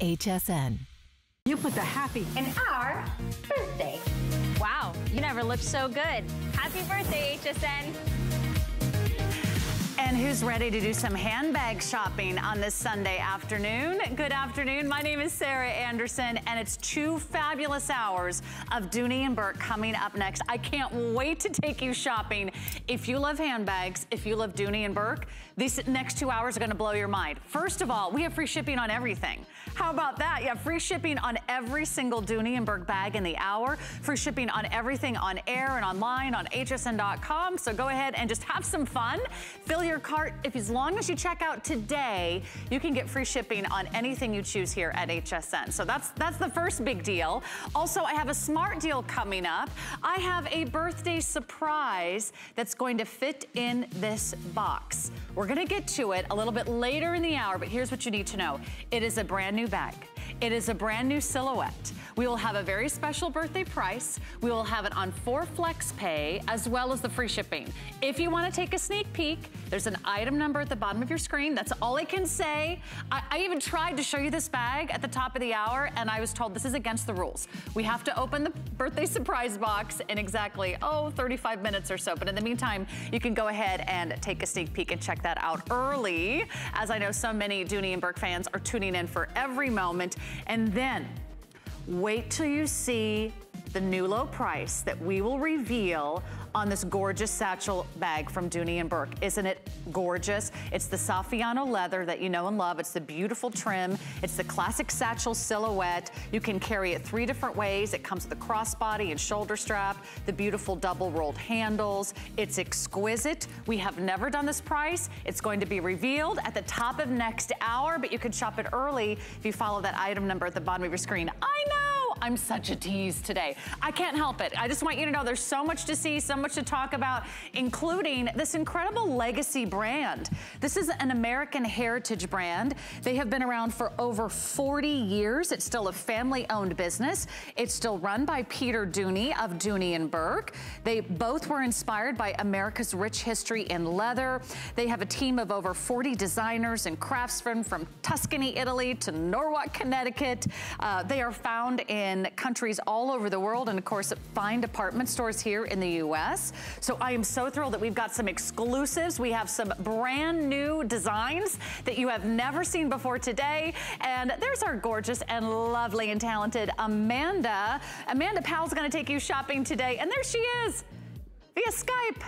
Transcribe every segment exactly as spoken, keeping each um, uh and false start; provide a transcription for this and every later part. H S N. You put the happy in our birthday. Wow, you never looked so good. Happy birthday, H S N. And who's ready to do some handbag shopping on this Sunday afternoon? Good afternoon, my name is Sarah Anderson, and it's two fabulous hours of Dooney and Bourke coming up next. I can't wait to take you shopping. If you love handbags, if you love Dooney and Bourke, these next two hours are gonna blow your mind. First of all, we have free shipping on everything. How about that? You have free shipping on every single Dooney and Bourke bag in the hour, free shipping on everything on air and online on H S N dot com, so go ahead and just have some fun. Fill your your cart. If as long as you check out today, you can get free shipping on anything you choose here at H S N. So that's that's the first big deal. Also, I have a smart deal coming up. I have a birthday surprise that's going to fit in this box. We're going to get to it a little bit later in the hour, but here's what you need to know. It is a brand new bag. It is a brand new silhouette. We will have a very special birthday price. We will have it on four flex pay, as well as the free shipping. If you want to take a sneak peek, there's an item number at the bottom of your screen. That's all I can say. I, I even tried to show you this bag at the top of the hour, and I was told this is against the rules. We have to open the birthday surprise box in exactly, oh, thirty-five minutes or so. But in the meantime, you can go ahead and take a sneak peek and check that out early, as I know so many Dooney and Bourke fans are tuning in for every moment. And then wait till you see the new low price that we will reveal on this gorgeous satchel bag from Dooney and Bourke. Isn't it gorgeous? It's the Saffiano leather that you know and love. It's the beautiful trim. It's the classic satchel silhouette. You can carry it three different ways. It comes with a crossbody and shoulder strap, the beautiful double rolled handles. It's exquisite. We have never done this price. It's going to be revealed at the top of next hour, but you can shop it early if you follow that item number at the bottom of your screen. I know! I'm such a tease today. I can't help it. I just want you to know there's so much to see, so much to talk about, including this incredible legacy brand. This is an American heritage brand. They have been around for over forty years. It's still a family-owned business. It's still run by Peter Dooney of Dooney and Bourke. They both were inspired by America's rich history in leather. They have a team of over forty designers and craftsmen from Tuscany, Italy to Norwalk, Connecticut. Uh, they are found in in countries all over the world, and of course fine department stores here in the U S So I am so thrilled that we've got some exclusives. We have some brand new designs that you have never seen before today. And there's our gorgeous and lovely and talented Amanda. Amanda Powell's gonna take you shopping today, and there she is via Skype.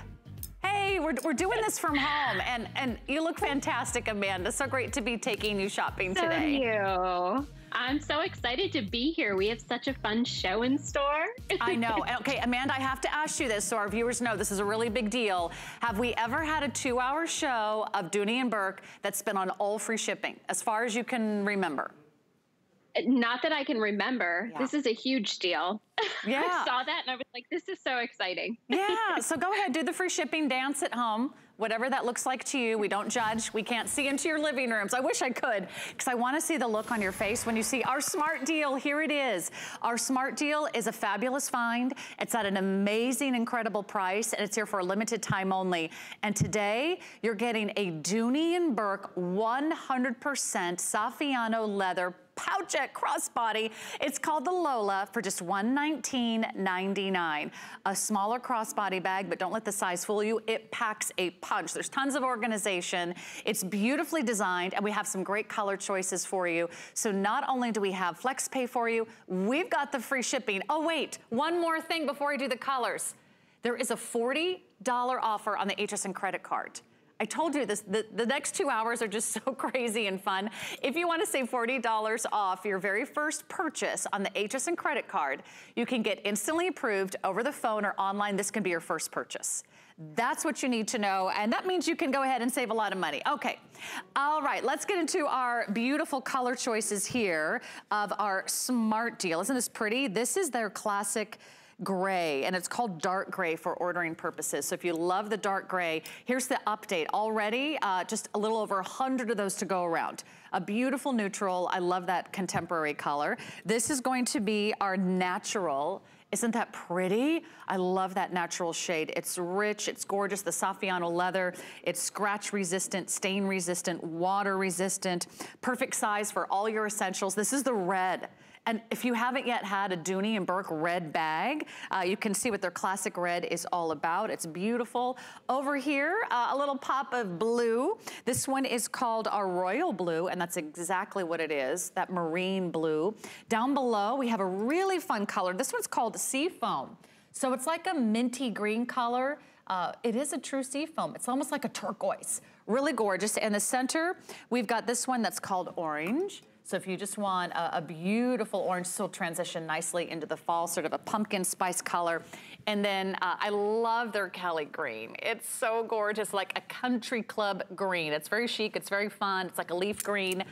Hey, we're, we're doing this from home, and, and you look fantastic, Amanda. So great to be taking you shopping so today. Thank you. I'm so excited to be here. We have such a fun show in store. I know. Okay, Amanda, I have to ask you this so our viewers know this is a really big deal. Have we ever had a two-hour show of Dooney and Bourke that's been on all free shipping, as far as you can remember? Not that I can remember. Yeah. This is a huge deal. Yeah. I saw that and I was like, this is so exciting. Yeah, so go ahead, do the free shipping dance at home. Whatever that looks like to you, we don't judge. We can't see into your living rooms. I wish I could, because I want to see the look on your face when you see our smart deal. Here it is. Our smart deal is a fabulous find. It's at an amazing, incredible price, and it's here for a limited time only. And today, you're getting a Dooney and Bourke one hundred percent Saffiano leather pouch at crossbody. It's called the Lola for just one nineteen ninety-nine. A smaller crossbody bag, but don't let the size fool you. It packs a punch. There's tons of organization. It's beautifully designed, and we have some great color choices for you. So not only do we have flex pay for you, we've got the free shipping. Oh wait, one more thing before I do the colors. There is a forty dollar offer on the H S N credit card. I told you this, the, the next two hours are just so crazy and fun. If you want to save forty dollars off your very first purchase on the H S N credit card, you can get instantly approved over the phone or online. This can be your first purchase. That's what you need to know, and that means you can go ahead and save a lot of money. Okay, all right, let's get into our beautiful color choices here of our smart deal. Isn't this pretty? This is their classic gray, and it's called dark gray for ordering purposes. So if you love the dark gray, here's the update already, uh, just a little over one hundred of those to go around. A beautiful neutral. I love that contemporary color. This is going to be our natural Isn't that pretty? I love that natural shade. It's rich, it's gorgeous, the Saffiano leather. It's scratch resistant, stain resistant, water resistant. Perfect size for all your essentials. This is the red. And if you haven't yet had a Dooney and Bourke red bag, uh, you can see what their classic red is all about. It's beautiful. Over here, uh, a little pop of blue. This one is called our royal blue, and that's exactly what it is, that marine blue. Down below, we have a really fun color. This one's called seafoam. So it's like a minty green color. Uh, it is a true seafoam. It's almost like a turquoise. Really gorgeous. In the center, we've got this one that's called orange. So if you just want a, a beautiful orange, this will transition nicely into the fall, sort of a pumpkin spice color. And then uh, I love their Kelly green. It's so gorgeous, like a country club green. It's very chic, it's very fun, it's like a leaf green.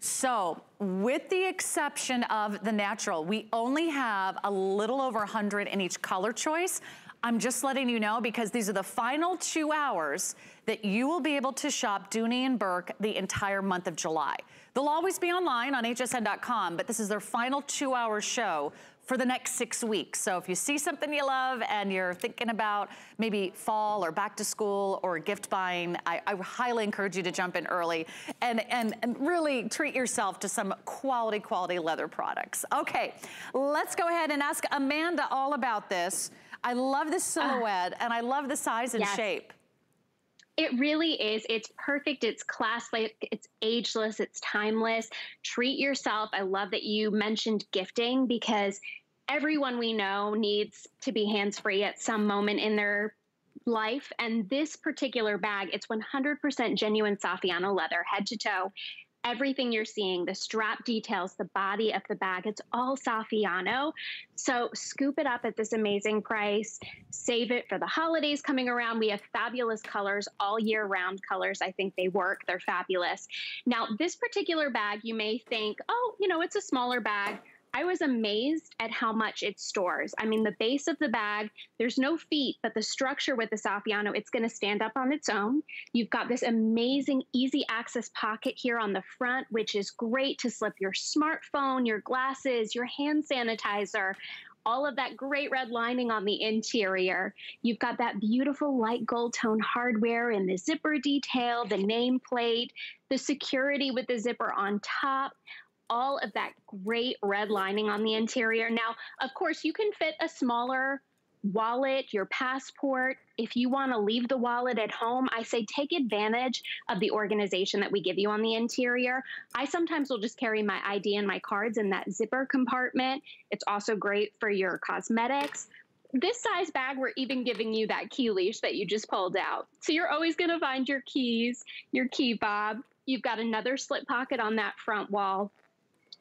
So with the exception of the natural, we only have a little over one hundred in each color choice. I'm just letting you know because these are the final two hours that you will be able to shop Dooney and Bourke the entire month of July. They'll always be online on H S N dot com, but this is their final two-hour show for the next six weeks. So if you see something you love and you're thinking about maybe fall or back to school or gift buying, I, I highly encourage you to jump in early and, and, and really treat yourself to some quality, quality leather products. Okay, let's go ahead and ask Amanda all about this. I love this silhouette uh, and I love the size and yes. shape. It really is. It's perfect. It's classic. It's ageless. It's timeless. Treat yourself. I love that you mentioned gifting because everyone we know needs to be hands-free at some moment in their life. And this particular bag, it's one hundred percent genuine Saffiano leather, head to toe. Everything you're seeing, the strap details, the body of the bag, it's all Saffiano. So scoop it up at this amazing price. Save it for the holidays coming around. We have fabulous colors, all year round colors. I think they work. They're fabulous. Now, this particular bag, you may think, oh, you know, it's a smaller bag. I was amazed at how much it stores. I mean, the base of the bag, there's no feet, but the structure with the Saffiano, it's going to stand up on its own. You've got this amazing easy access pocket here on the front, which is great to slip your smartphone, your glasses, your hand sanitizer, all of that great red lining on the interior. You've got that beautiful light gold tone hardware and the zipper detail, the nameplate, the security with the zipper on top. All of that great red lining on the interior. Now, of course, you can fit a smaller wallet, your passport. If you want to leave the wallet at home, I say take advantage of the organization that we give you on the interior. I sometimes will just carry my I D and my cards in that zipper compartment. It's also great for your cosmetics. This size bag, we're even giving you that key leash that you just pulled out. So you're always going to find your keys, your key fob. You've got another slip pocket on that front wall.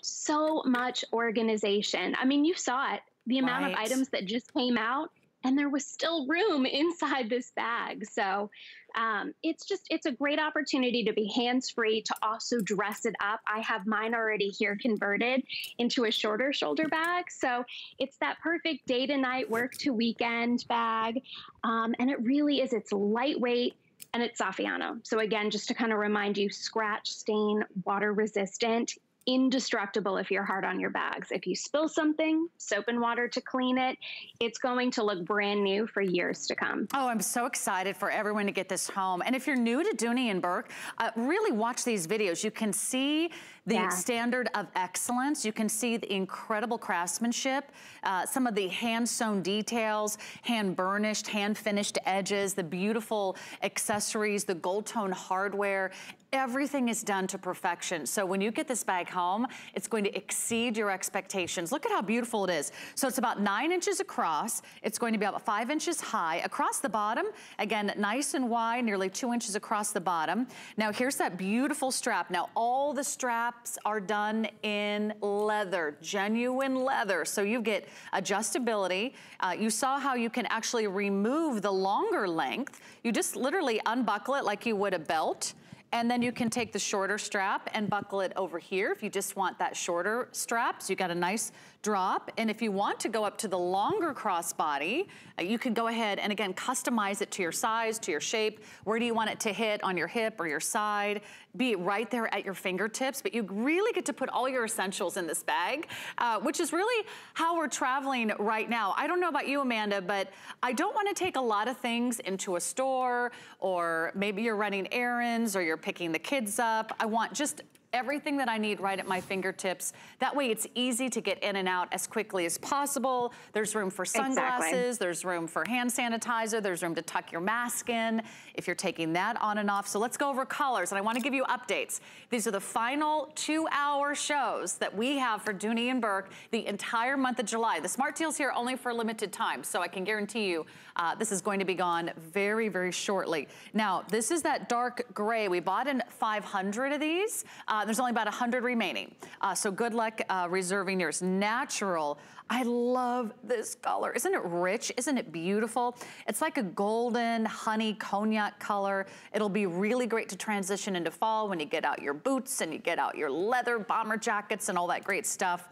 So much organization. I mean, you saw it, the amount right. of items that just came out, and there was still room inside this bag. So um, it's just, it's a great opportunity to be hands-free, to also dress it up. I have mine already here converted into a shorter shoulder bag. So it's that perfect day to night, work to weekend bag. Um, and it really is, it's lightweight. And it's Saffiano. So again, just to kind of remind you, scratch, stain, water resistant, indestructible if you're hard on your bags. If you spill something, soap and water to clean it, it's going to look brand new for years to come. Oh, I'm so excited for everyone to get this home. And if you're new to Dooney and Bourke, uh, really watch these videos. You can see the yeah. standard of excellence. You can see the incredible craftsmanship, uh, some of the hand-sewn details, hand-burnished, hand-finished edges, the beautiful accessories, the gold-tone hardware. Everything is done to perfection. So when you get this bag home, it's going to exceed your expectations. Look at how beautiful it is. So it's about nine inches across. It's going to be about five inches high across the bottom. Again, nice and wide, nearly two inches across the bottom. Now here's that beautiful strap. Now all the straps are done in leather, genuine leather. So you get adjustability. Uh, you saw how you can actually remove the longer length. You just literally unbuckle it like you would a belt. And then you can take the shorter strap and buckle it over here if you just want that shorter strap. So you got a nice drop. And if you want to go up to the longer crossbody, you can go ahead and again, customize it to your size, to your shape. Where do you want it to hit on your hip or your side? Be right there at your fingertips, but you really get to put all your essentials in this bag, uh, which is really how we're traveling right now. I don't know about you, Amanda, but I don't want to take a lot of things into a store, or maybe you're running errands or you're picking the kids up. I want just everything that I need right at my fingertips. That way it's easy to get in and out as quickly as possible. There's room for sunglasses, exactly. There's room for hand sanitizer, there's room to tuck your mask in if you're taking that on and off. So let's go over colors, and I wanna give you updates. These are the final two hour shows that we have for Dooney and Bourke the entire month of July. The Smart Deal's here only for a limited time, so I can guarantee you uh, this is going to be gone very, very shortly. Now, this is that dark gray. We bought in five hundred of these. Uh, there's only about one hundred remaining. Uh, so good luck uh, reserving yours. Natural. I love this color. Isn't it rich? Isn't it beautiful? It's like a golden honey cognac color. It'll be really great to transition into fall when you get out your boots and you get out your leather bomber jackets and all that great stuff.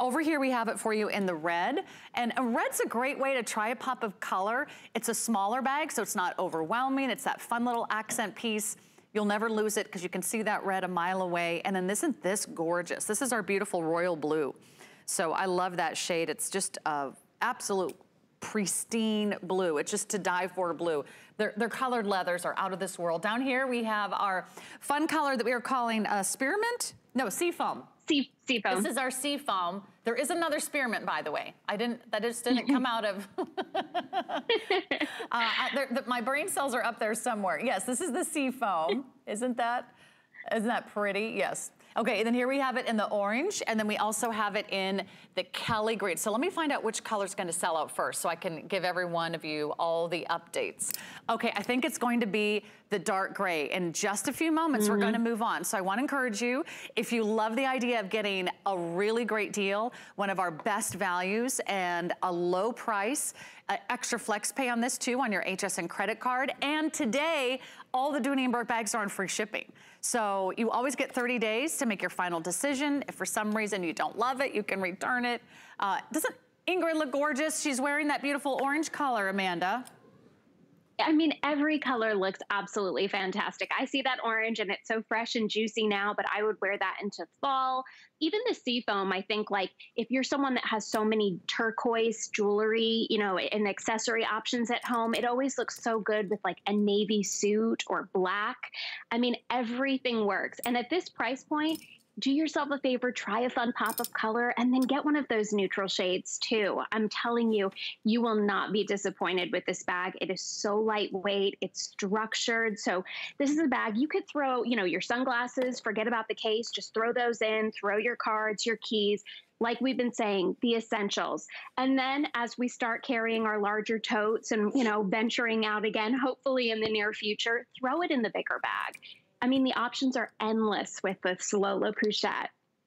Over here we have it for you in the red. And red's a great way to try a pop of color. It's a smaller bag, so it's not overwhelming. It's that fun little accent piece. You'll never lose it because you can see that red a mile away. And then isn't this gorgeous? This is our beautiful royal blue. So I love that shade. It's just a absolute pristine blue. It's just to die for blue. Their, their colored leathers are out of this world. Down here we have our fun color that we are calling uh, spearmint. No, seafoam. Sea, seafoam. This is our seafoam. There is another spearmint, by the way. I didn't, that just didn't come out of, uh, I, the, my brain cells are up there somewhere. Yes, this is the seafoam. Isn't that, isn't that pretty? Yes. Okay, and then here we have it in the orange, and then we also have it in the Kelly green. So let me find out which color's gonna sell out first so I can give every one of you all the updates. Okay, I think it's going to be the dark gray. In just a few moments, mm-hmm. we're gonna move on. So I wanna encourage you, if you love the idea of getting a really great deal, one of our best values and a low price, Uh, extra flex pay on this too on your H S N credit card. And today, all the Dooney and Bourke bags are on free shipping. So you always get thirty days to make your final decision. If for some reason you don't love it, you can return it. Uh, doesn't Ingrid look gorgeous? She's wearing that beautiful orange color, Amanda. I mean, every color looks absolutely fantastic. I see that orange and it's so fresh and juicy now, but I would wear that into fall. Even the seafoam, I think, like, if you're someone that has so many turquoise jewelry, you know, and accessory options at home, it always looks so good with, like, a navy suit or black. I mean, everything works. And at this price point, do yourself a favor, try a fun pop of color, and then get one of those neutral shades too. I'm telling you, you will not be disappointed with this bag. It is so lightweight, it's structured. So this is a bag you could throw, you know, your sunglasses, forget about the case, just throw those in, throw your cards, your keys, like we've been saying, the essentials. And then as we start carrying our larger totes and, you know, venturing out again, hopefully in the near future, throw it in the bigger bag. I mean, the options are endless with the Sololo Pochette.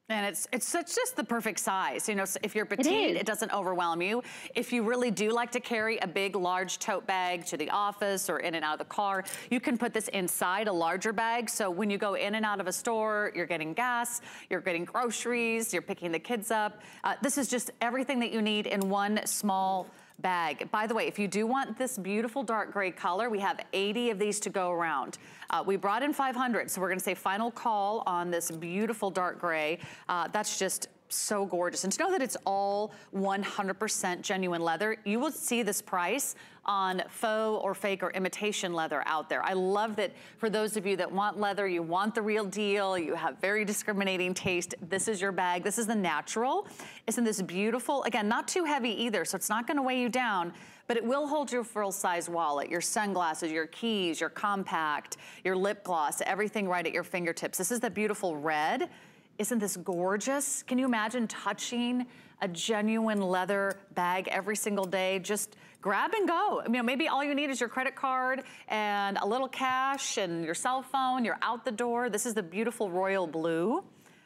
And it's it's such just the perfect size. You know, if you're petite, it, it doesn't overwhelm you. If you really do like to carry a big, large tote bag to the office or in and out of the car, you can put this inside a larger bag. So when you go in and out of a store, you're getting gas, you're getting groceries, you're picking the kids up. Uh, this is just everything that you need in one small bag. By the way, if you do want this beautiful dark gray color, we have eighty of these to go around. Uh, we brought in five hundred, so we're gonna say final call on this beautiful dark gray. Uh, that's just so gorgeous. And to know that it's all one hundred percent genuine leather, you will see this price on faux or fake or imitation leather out there. I love that for those of you that want leather, you want the real deal, you have very discriminating taste, this is your bag. This is the natural. Isn't this beautiful? Again, not too heavy either, so it's not gonna weigh you down, but it will hold your full-size wallet, your sunglasses, your keys, your compact, your lip gloss, everything right at your fingertips. This is the beautiful red. Isn't this gorgeous? Can you imagine touching a genuine leather bag every single day? Just grab and go. You know, maybe all you need is your credit card and a little cash and your cell phone. You're out the door. This is the beautiful royal blue.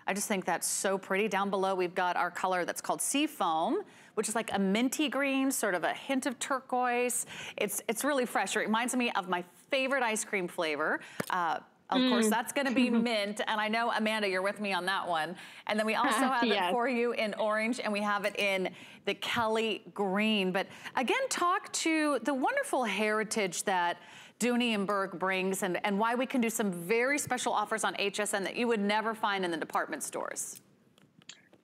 I just think that's so pretty. Down below, we've got our color that's called Seafoam, which is like a minty green, sort of a hint of turquoise. It's, it's really fresh. It reminds me of my favorite ice cream flavor, uh, Of mm. course, that's going to be mint. And I know, Amanda, you're with me on that one. And then we also have yes. it for you in orange, and we have it in the Kelly green. But again, talk to the wonderful heritage that Dooney and Bourke brings, and, and why we can do some very special offers on H S N that you would never find in the department stores.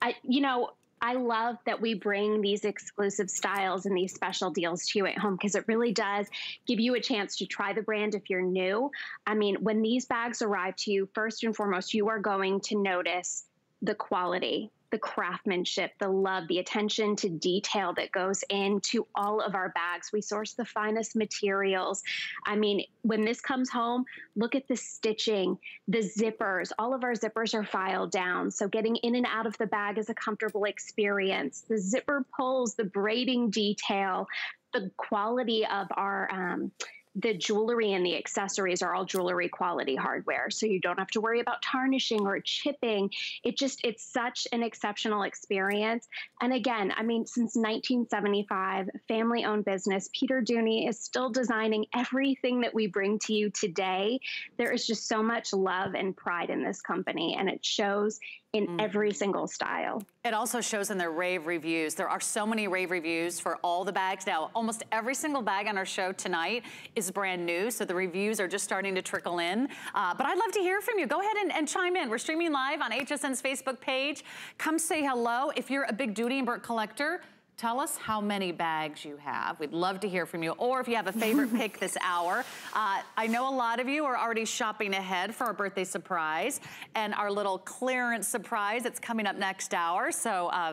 I, you know, I love that we bring these exclusive styles and these special deals to you at home, because it really does give you a chance to try the brand if you're new. I mean, when these bags arrive to you, first and foremost, you are going to notice the quality, the craftsmanship, the love, the attention to detail that goes into all of our bags. We source the finest materials. I mean, when this comes home, look at the stitching, the zippers. All of our zippers are filed down, so getting in and out of the bag is a comfortable experience. The zipper pulls, the braiding detail, the quality of our... Um, The jewelry and the accessories are all jewelry quality hardware, so you don't have to worry about tarnishing or chipping. It just, it's such an exceptional experience. And again, I mean, since nineteen seventy-five, family-owned business, Peter Dooney is still designing everything that we bring to you today. There is just so much love and pride in this company, and it shows in mm. every single style. It also shows in their rave reviews. There are so many rave reviews for all the bags. Now, almost every single bag on our show tonight is brand new, so the reviews are just starting to trickle in. Uh, but I'd love to hear from you. Go ahead and, and chime in. We're streaming live on H S N's Facebook page. Come say hello. If you're a big Dooney and Bourke collector, tell us how many bags you have. We'd love to hear from you. Or if you have a favorite pick this hour. Uh, I know a lot of you are already shopping ahead for our birthday surprise and our little clearance surprise that's coming up next hour. So uh,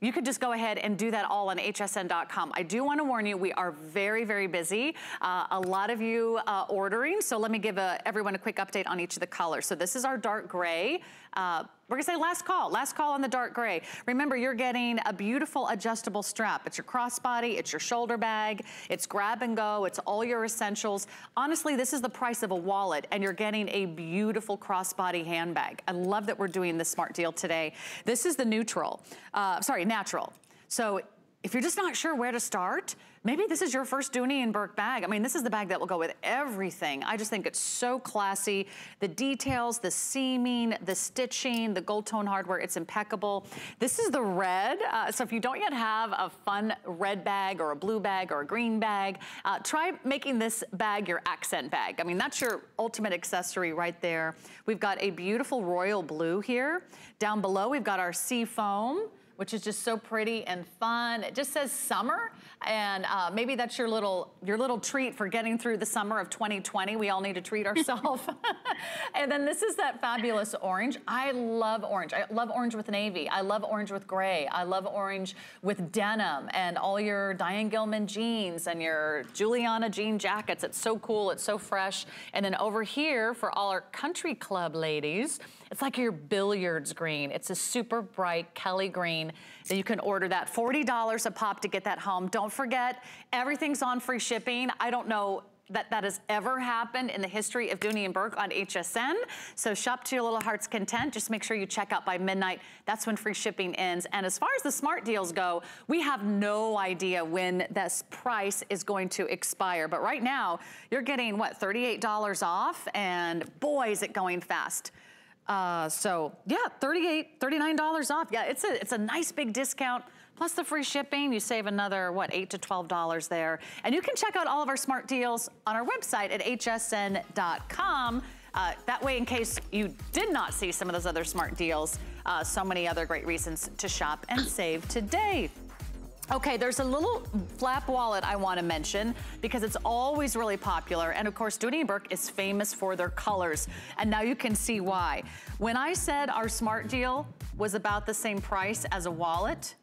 you could just go ahead and do that all on H S N dot com. I do want to warn you, we are very, very busy. Uh, a lot of you uh, ordering. So let me give a, everyone a quick update on each of the colors. So this is our dark gray. Uh, We're gonna say last call, last call on the dark gray. Remember, you're getting a beautiful adjustable strap. It's your crossbody, it's your shoulder bag, it's grab and go, it's all your essentials. Honestly, this is the price of a wallet, and you're getting a beautiful crossbody handbag. I love that we're doing this smart deal today. This is the neutral, uh, sorry, natural. So if you're just not sure where to start, maybe this is your first Dooney and Bourke bag. I mean, this is the bag that will go with everything. I just think it's so classy. The details, the seaming, the stitching, the gold tone hardware, it's impeccable. This is the red. Uh, so if you don't yet have a fun red bag or a blue bag or a green bag, uh, try making this bag your accent bag. I mean, that's your ultimate accessory right there. We've got a beautiful royal blue here. Down below, we've got our sea foam, which is just so pretty and fun. It just says summer, and uh, maybe that's your little your little treat for getting through the summer of twenty twenty. We all need to treat ourselves. And then this is that fabulous orange. I love orange. I love orange with navy. I love orange with gray. I love orange with denim and all your Diane Gilman jeans and your Juliana jean jackets. It's so cool. It's so fresh. And then over here, for all our country club ladies, it's like your billiards green. It's a super bright Kelly green. So you can order that. forty dollars a pop to get that home. Don't forget, everything's on free shipping. I don't know that that has ever happened in the history of Dooney and Bourke on H S N. So shop to your little heart's content. Just make sure you check out by midnight. That's when free shipping ends. And as far as the smart deals go, we have no idea when this price is going to expire. But right now, you're getting, what, thirty-eight dollars off? And boy, is it going fast. Uh, so yeah, thirty-eight, thirty-nine dollars off. Yeah, it's a, it's a nice big discount. Plus the free shipping, you save another, what, eight to twelve dollars there. And you can check out all of our smart deals on our website at H S N dot com. Uh, that way, in case you did not see some of those other smart deals, uh, so many other great reasons to shop and save today. Okay, there's a little flap wallet I want to mention because it's always really popular. And of course, Dooney and Bourke is famous for their colors. And now you can see why. When I said our smart deal was about the same price as a wallet,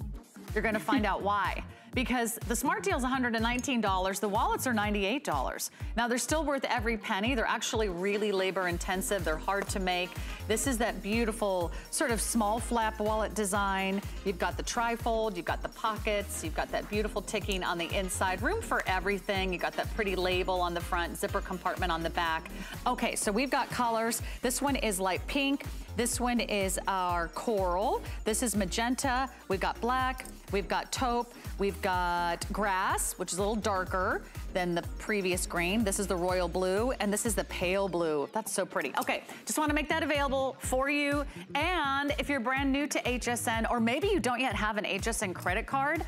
you're going to find out why. Because the smart deal is one hundred nineteen dollars, the wallets are ninety-eight dollars. Now they're still worth every penny. They're actually really labor intensive. They're hard to make. This is that beautiful sort of small flap wallet design. You've got the trifold, you've got the pockets, you've got that beautiful ticking on the inside, room for everything. You've got that pretty label on the front, zipper compartment on the back. Okay, so we've got colors. This one is light pink. This one is our coral. This is magenta. We've got black. We've got taupe. We've got grass, which is a little darker than the previous green. This is the royal blue, and this is the pale blue. That's so pretty. Okay, just want to make that available for you. And if you're brand new to H S N, or maybe you don't yet have an H S N credit card,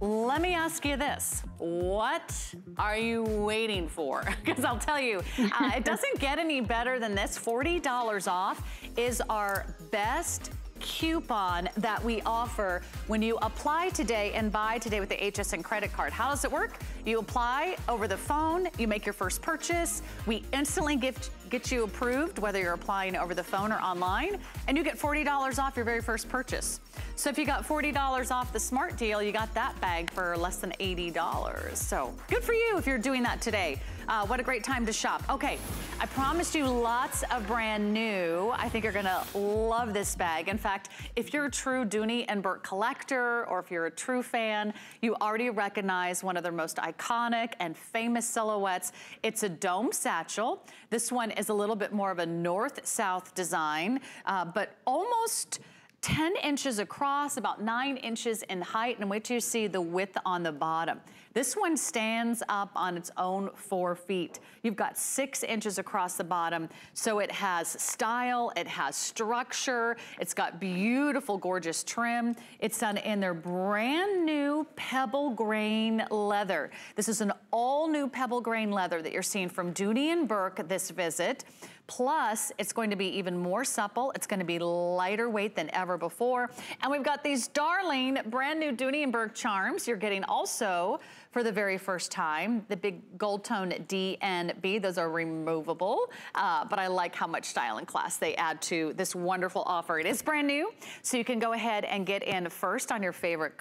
let me ask you this. What are you waiting for? Because I'll tell you, uh, it doesn't get any better than this. forty dollars off is our best coupon that we offer when you apply today and buy today with the H S N credit card. How does it work? You apply over the phone, you make your first purchase, we instantly get, get you approved, whether you're applying over the phone or online, and you get forty dollars off your very first purchase. So if you got forty dollars off the smart deal, you got that bag for less than eighty dollars. So good for you if you're doing that today. Uh, what a great time to shop. Okay, I promised you lots of brand new. I think you're gonna love this bag. In fact, if you're a true Dooney and Bourke collector, or if you're a true fan, you already recognize one of their most iconic and famous silhouettes. It's a dome satchel. This one is a little bit more of a north-south design, uh, but almost ten inches across, about nine inches in height, and wait till you see the width on the bottom. This one stands up on its own four feet. You've got six inches across the bottom, so it has style, it has structure, it's got beautiful, gorgeous trim. It's done in their brand new pebble grain leather. This is an all new pebble grain leather that you're seeing from Dooney and Bourke this visit. Plus, it's going to be even more supple. It's going to be lighter weight than ever before. And we've got these darling brand new Dooney and Bourke charms you're getting also for the very first time. The big gold tone D and B, those are removable. Uh, but I like how much style and class they add to this wonderful offer. It is brand new, so you can go ahead and get in first on your favorite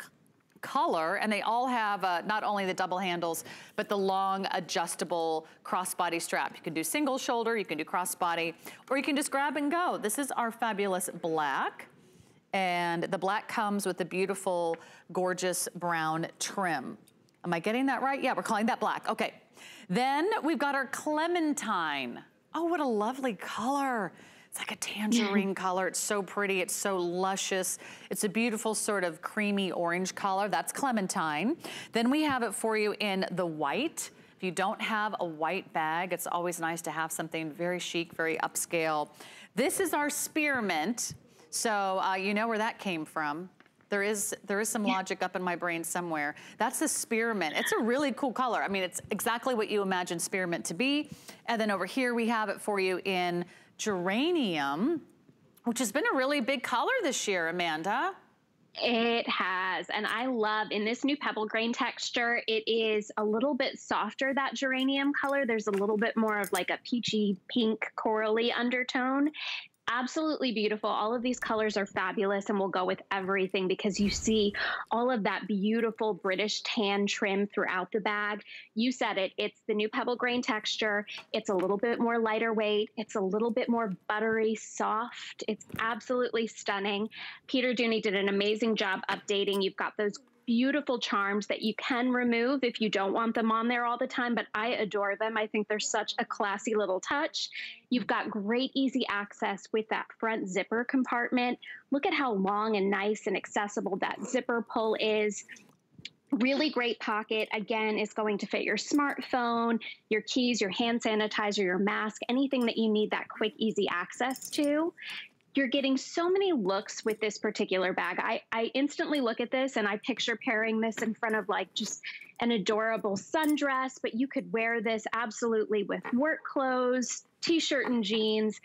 color, and they all have uh, not only the double handles, but the long adjustable crossbody strap. You can do single shoulder, you can do crossbody, or you can just grab and go. This is our fabulous black, and the black comes with the beautiful, gorgeous brown trim. Am I getting that right? Yeah, we're calling that black. Okay. Then we've got our clementine. Oh, what a lovely color. It's like a tangerine yeah. color. It's so pretty. It's so luscious. It's a beautiful sort of creamy orange color. That's clementine. Then we have it for you in the white. If you don't have a white bag, it's always nice to have something very chic, very upscale. This is our spearmint. So uh, you know where that came from. There is, there is some yeah. logic up in my brain somewhere. That's a spearmint. It's a really cool color. I mean, it's exactly what you imagine spearmint to be. And then over here, we have it for you in geranium, which has been a really big color this year, Amanda. It has, and I love, in this new pebble grain texture, it is a little bit softer, that geranium color. There's a little bit more of like a peachy pink corally undertone. Absolutely beautiful. All of these colors are fabulous and will go with everything because you see all of that beautiful British tan trim throughout the bag. You said it. It's the new pebble grain texture. It's a little bit more lighter weight. It's a little bit more buttery, soft. It's absolutely stunning. Peter Dooney did an amazing job updating. You've got those beautiful charms that you can remove if you don't want them on there all the time, but I adore them. I think they're such a classy little touch. You've got great easy access with that front zipper compartment. Look at how long and nice and accessible that zipper pull is. Really great pocket. Again, it's going to fit your smartphone, your keys, your hand sanitizer, your mask, anything that you need that quick, easy access to. You're getting so many looks with this particular bag. I, I instantly look at this and I picture pairing this in front of like just an adorable sundress, but you could wear this absolutely with work clothes, t-shirt and jeans.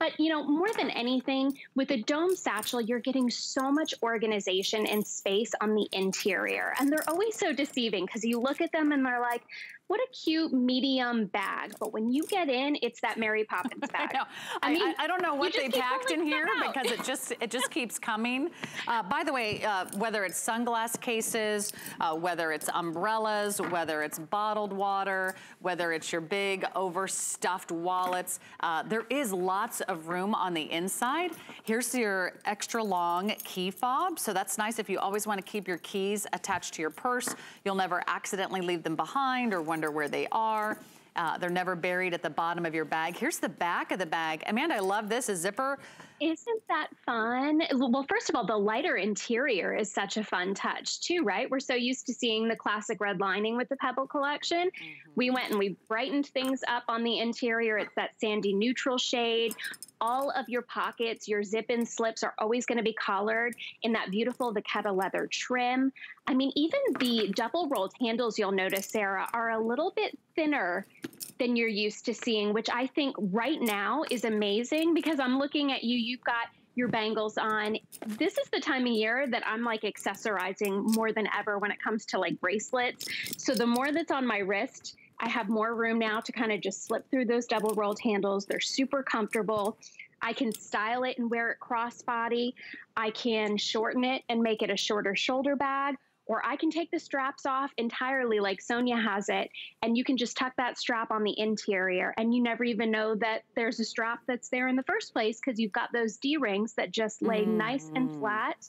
But you know, more than anything, with a dome satchel, you're getting so much organization and space on the interior. And they're always so deceiving because you look at them and they're like, what a cute medium bag. But when you get in, it's that Mary Poppins bag. I know. I, I mean, I, I don't know what they packed in here because it just it just keeps coming. Uh, by the way, uh, whether it's sunglass cases, uh, whether it's umbrellas, whether it's bottled water, whether it's your big overstuffed wallets, uh, there is lots of room on the inside. Here's your extra long key fob. So that's nice if you always want to keep your keys attached to your purse. You'll never accidentally leave them behind or wonder where they are. Uh, they're never buried at the bottom of your bag. Here's the back of the bag. Amanda, I love this. A zipper Isn't that fun? Well, first of all, the lighter interior is such a fun touch too, right? We're so used to seeing the classic red lining with the Pebble collection. Mm-hmm. We went and we brightened things up on the interior. It's that sandy neutral shade. All of your pockets, your zip and slips are always going to be collared in that beautiful Vachetta leather trim. I mean, even the double rolled handles, you'll notice, Sarah, are a little bit thinner than you're used to seeing, which I think right now is amazing because I'm looking at you, you've got your bangles on. This is the time of year that I'm like accessorizing more than ever when it comes to like bracelets. So the more that's on my wrist, I have more room now to kind of just slip through those double rolled handles. They're super comfortable. I can style it and wear it crossbody. I can shorten it and make it a shorter shoulder bag. Or I can take the straps off entirely like Sonia has it, and you can just tuck that strap on the interior, and you never even know that there's a strap that's there in the first place because you've got those D-rings that just lay mm. nice and flat.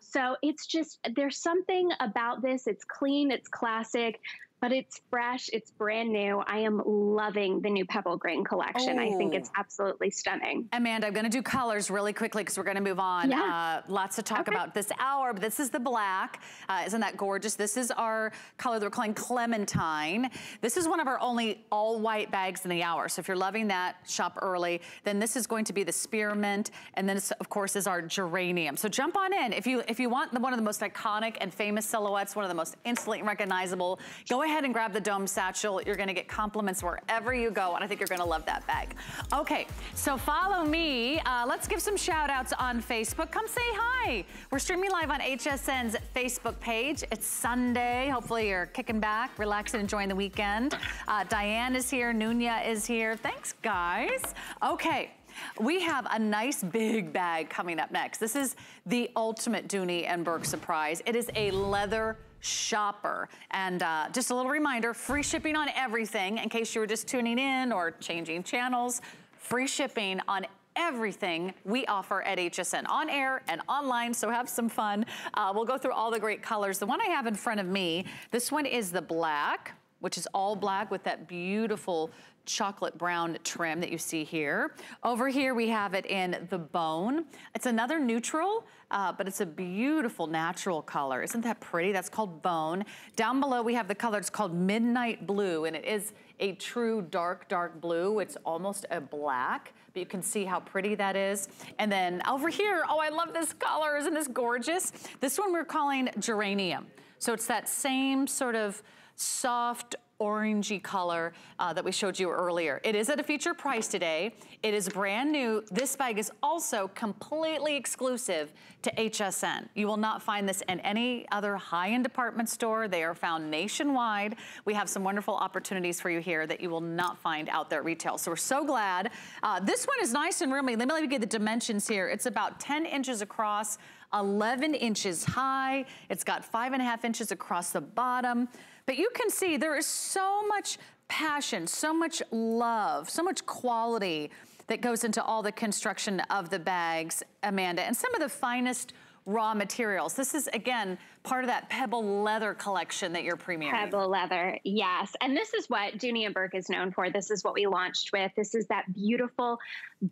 So it's just, there's something about this. It's clean, it's classic, but it's fresh, it's brand new. I am loving the new Pebble Grain collection. Oh. I think it's absolutely stunning. Amanda, I'm gonna do colors really quickly because we're gonna move on. Yeah. Uh, lots to talk okay. about this hour, but this is the black. Uh, isn't that gorgeous? This is our color that we're calling Clementine. This is one of our only all white bags in the hour. So if you're loving that, shop early. Then this is going to be the Spearmint. And then this, of course, is our Geranium. So jump on in. If you, if you want the, one of the most iconic and famous silhouettes, one of the most instantly recognizable, go ahead and grab the dome satchel. You're gonna get compliments wherever you go, and I think you're gonna love that bag. Okay, so follow me. Uh, let's give some shout outs on Facebook. Come say hi. We're streaming live on H S N's Facebook page. It's Sunday. Hopefully you're kicking back, relaxing, enjoying the weekend. Uh, Diane is here, Nunya is here. Thanks, guys. Okay. We have a nice big bag coming up next. This is the ultimate Dooney and Bourke surprise. It is a leather shopper. And uh, just a little reminder, free shipping on everything in case you were just tuning in or changing channels. Free shipping on everything we offer at H S N on air and online, so have some fun. Uh, we'll go through all the great colors. The one I have in front of me, this one is the black, which is all black with that beautiful chocolate brown trim that you see here. Over here we have it in the bone. It's another neutral, uh, but it's a beautiful natural color. Isn't that pretty? That's called bone. Down below we have the color, it's called midnight blue, and it is a true dark, dark blue. It's almost a black, but you can see how pretty that is. And then over here, oh, I love this color. Isn't this gorgeous? This one we're calling geranium. So it's that same sort of soft, orangey color uh, that we showed you earlier. It is at a feature price today. It is brand new. This bag is also completely exclusive to H S N. You will not find this in any other high-end department store. They are found nationwide. We have some wonderful opportunities for you here that you will not find out there at retail. So we're so glad. Uh, this one is nice and roomy. Let me let you get the dimensions here. It's about ten inches across, eleven inches high. It's got five and a half inches across the bottom. But you can see there is so much passion, so much love, so much quality that goes into all the construction of the bags, Amanda, and some of the finest raw materials. This is, again, part of that Pebble Leather collection that you're premiering. Pebble Leather, yes. And this is what Dooney and Bourke is known for. This is what we launched with. This is that beautiful,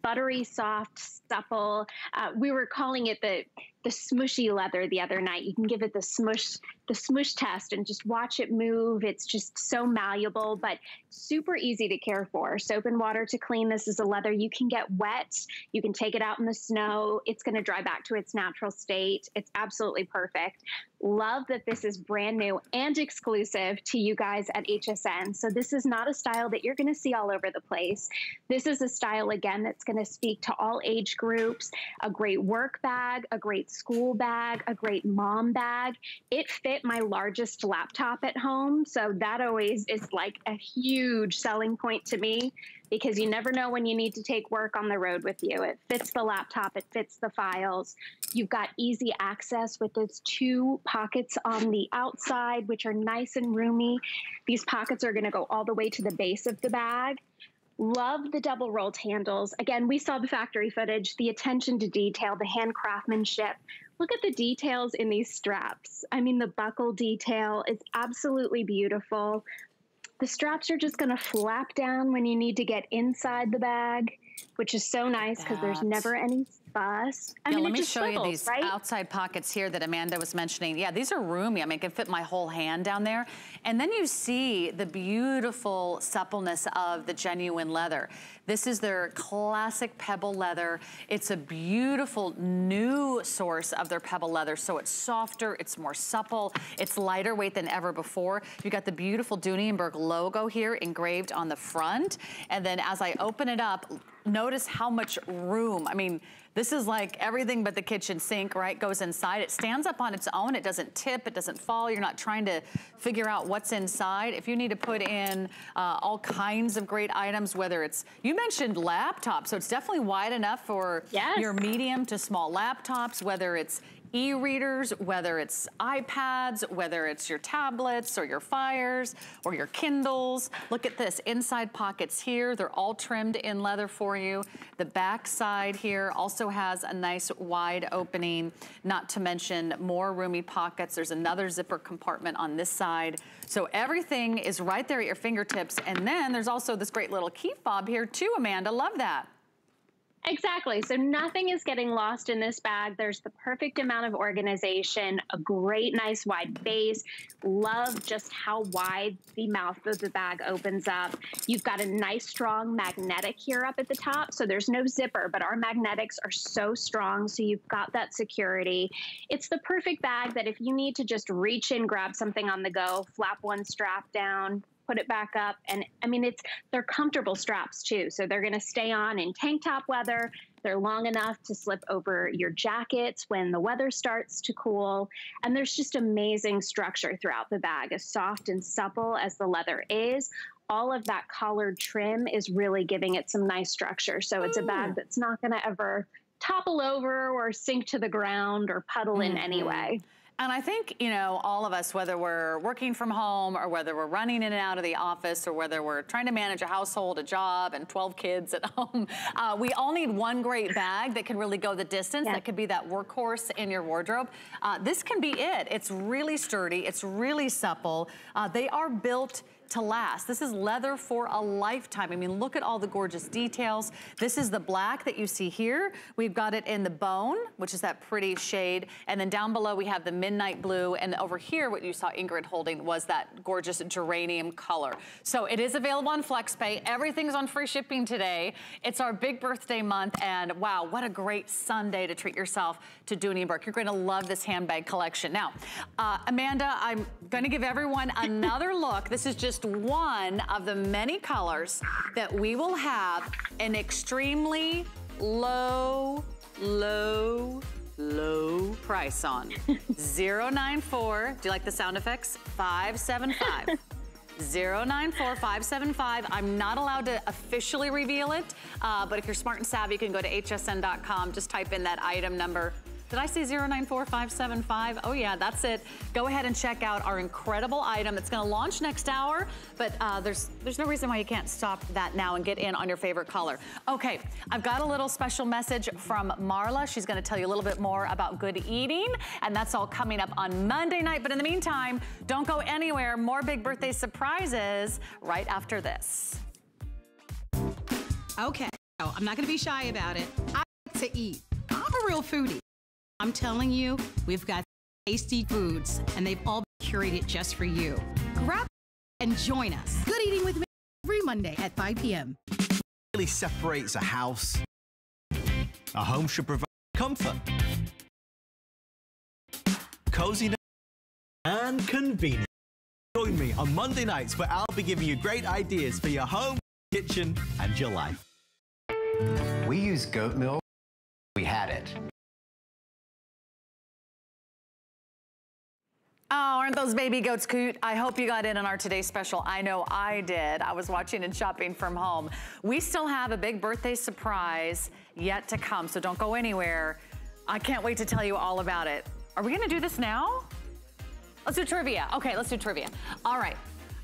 buttery, soft, supple. Uh, we were calling it the... the smushy leather the other night. You can give it the smush, the smush test and just watch it move. It's just so malleable, but super easy to care for. Soap and water to clean. This is a leather you can get wet. You can take it out in the snow. It's gonna dry back to its natural state. It's absolutely perfect. Love that this is brand new and exclusive to you guys at H S N. So this is not a style that you're gonna see all over the place. This is a style, again, that's gonna speak to all age groups, a great work bag, a great school bag, a great mom bag. It fit my largest laptop at home, so that always is like a huge selling point to me because you never know when you need to take work on the road with you. It fits the laptop, it fits the files. You've got easy access with those two pockets on the outside, which are nice and roomy. These pockets are gonna go all the way to the base of the bag. Love the double rolled handles. Again, we saw the factory footage, the attention to detail, the hand craftsmanship. Look at the details in these straps. I mean, the buckle detail is absolutely beautiful. The straps are just gonna flap down when you need to get inside the bag, which is so nice because there's never any bust. I yeah, mean, let me show swivels, you these right? outside pockets here that Amanda was mentioning. Yeah, these are roomy. I mean, it can fit my whole hand down there. And then you see the beautiful suppleness of the genuine leather. This is their classic pebble leather. It's a beautiful new source of their pebble leather. So it's softer, it's more supple, it's lighter weight than ever before. You got the beautiful Dooney and Bourke logo here engraved on the front. And then as I open it up, notice how much room. I mean, this is like everything but the kitchen sink, right? Goes inside. It stands up on its own. It doesn't tip. It doesn't fall. You're not trying to figure out what's inside. If you need to put in uh, all kinds of great items, whether it's, you mentioned laptops, so it's definitely wide enough for yes. your medium to small laptops, whether it's e-readers, whether it's iPads, whether it's your tablets or your Fires or your Kindles. Look at this, inside pockets here. They're all trimmed in leather for you. The back side here also has a nice wide opening, not to mention more roomy pockets. There's another zipper compartment on this side. So everything is right there at your fingertips. And then there's also this great little key fob here too, Amanda. Love that. Exactly. So nothing is getting lost in this bag. There's the perfect amount of organization, a great, nice wide base. Love just how wide the mouth of the bag opens up. You've got a nice, strong magnetic here up at the top. So there's no zipper, but our magnetics are so strong. So you've got that security. It's the perfect bag that if you need to just reach in, grab something on the go, flap one strap down, put it back up. And I mean, it's, they're comfortable straps too. So they're going to stay on in tank top weather. They're long enough to slip over your jackets when the weather starts to cool. And there's just amazing structure throughout the bag, as soft and supple as the leather is. All of that collared trim is really giving it some nice structure. So it's mm. a bag that's not going to ever topple over or sink to the ground or puddle mm. in any way. And I think, you know, all of us, whether we're working from home or whether we're running in and out of the office or whether we're trying to manage a household, a job, and twelve kids at home, uh, we all need one great bag that can really go the distance, yeah. that could be that workhorse in your wardrobe. Uh, this can be it. It's really sturdy. It's really supple. Uh, they are built to last. This is leather for a lifetime. I mean, look at all the gorgeous details. This is the black that you see here. We've got it in the bone, which is that pretty shade. And then down below, we have the midnight blue. And over here, what you saw Ingrid holding was that gorgeous geranium color. So it is available on FlexPay. Everything's on free shipping today. It's our big birthday month. And wow, what a great Sunday to treat yourself to Dooney and Bourke. You're going to love this handbag collection. Now, uh, Amanda, I'm going to give everyone another look. This is just one of the many colors that we will have an extremely low, low, low price on. zero nine four, do you like the sound effects? five seven five. zero nine four, five seven five. I'm not allowed to officially reveal it, uh, but if you're smart and savvy, you can go to H S N dot com, just type in that item number. Did I say zero nine four, five seven five? Oh yeah, that's it. Go ahead and check out our incredible item. It's gonna launch next hour, but uh, there's there's no reason why you can't stop that now and get in on your favorite color. Okay, I've got a little special message from Marla. She's gonna tell you a little bit more about good eating, and that's all coming up on Monday night. But in the meantime, don't go anywhere. More big birthday surprises right after this. Okay, oh, I'm not gonna be shy about it. I like to eat. I'm a real foodie. I'm telling you, we've got tasty foods, and they've all been curated just for you. Grab and join us. Good Eating with me every Monday at five P M It really separates a house. A home should provide comfort, coziness, and convenience. Join me on Monday nights where I'll be giving you great ideas for your home, kitchen, and your life. We use goat milk. We had it. Oh, aren't those baby goats cute? I hope you got in on our today's special. I know I did. I was watching and shopping from home. We still have a big birthday surprise yet to come, so don't go anywhere. I can't wait to tell you all about it. Are we gonna do this now? Let's do trivia. Okay, let's do trivia. All right.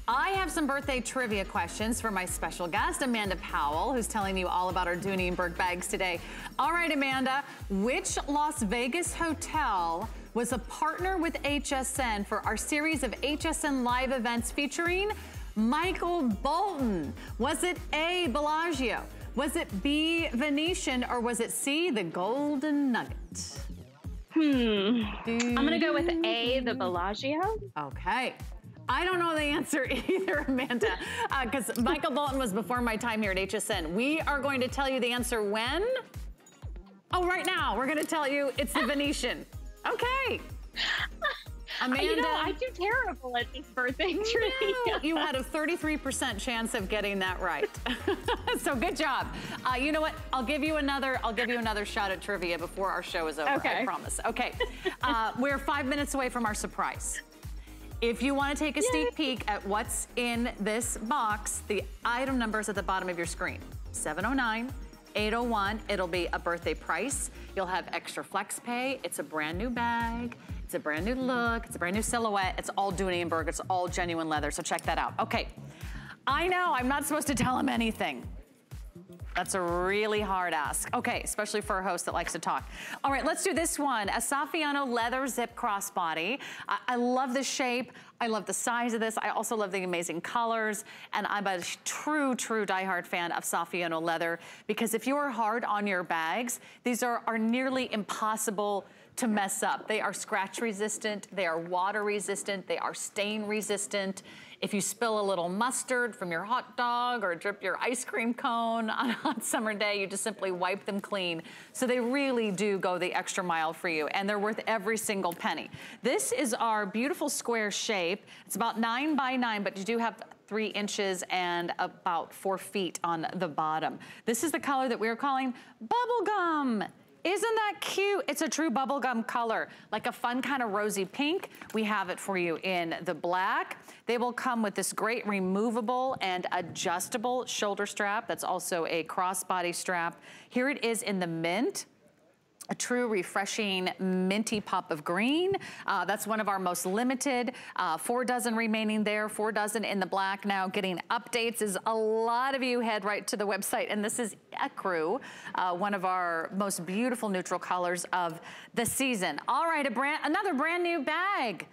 I have some birthday trivia questions for my special guest, Amanda Powell, who's telling you all about our Dooney and Bourke bags today. All right, Amanda, which Las Vegas hotel was a partner with H S N for our series of H S N live events featuring Michael Bolton? Was it A, Bellagio, Was it B, Venetian, or was it C, the Golden Nugget? Hmm. I'm gonna go with A, the Bellagio. Okay. I don't know the answer either, Amanda, because uh, Michael Bolton was before my time here at H S N. We are going to tell you the answer when? Oh, right now. We're going to tell you it's the Venetian. Okay. Amanda. You know, I do terrible at these birthday trivia. No, you had a thirty-three percent chance of getting that right. So good job. Uh, you know what? I'll give you another, I'll give you another shot at trivia before our show is over. Okay. I promise. Okay. Uh, we're five minutes away from our surprise. If you want to take a sneak peek at what's in this box, the item number is at the bottom of your screen. seven oh nine, eight oh one. It'll be a birthday price. You'll have extra flex pay. It's a brand new bag. It's a brand new look. It's a brand new silhouette. It's all Dooney and Bourke. It's all genuine leather. So check that out. Okay. I know I'm not supposed to tell him anything. That's a really hard ask. Okay, especially for a host that likes to talk. All right, let's do this one. A Saffiano leather zip crossbody. I, I love the shape. I love the size of this. I also love the amazing colors. And I'm a true, true diehard fan of Saffiano leather, because if you are hard on your bags, these are, are nearly impossible to mess up. They are scratch resistant, they are water resistant, they are stain resistant. If you spill a little mustard from your hot dog or drip your ice cream cone on a hot summer day, you just simply wipe them clean. So they really do go the extra mile for you, and they're worth every single penny. This is our beautiful square shape. It's about nine by nine, but you do have three inches and about four feet on the bottom. This is the color that we're calling bubblegum. Isn't that cute? It's a true bubblegum color, like a fun kind of rosy pink. We have it for you in the black. They will come with this great removable and adjustable shoulder strap. That's also a crossbody strap. Here it is in the mint. A true refreshing minty pop of green. Uh, that's one of our most limited. Uh, four dozen remaining there, four dozen in the black now. Getting updates is a lot of you head right to the website, and this is ecru, uh, one of our most beautiful neutral colors of the season. All right, a brand, another brand new bag.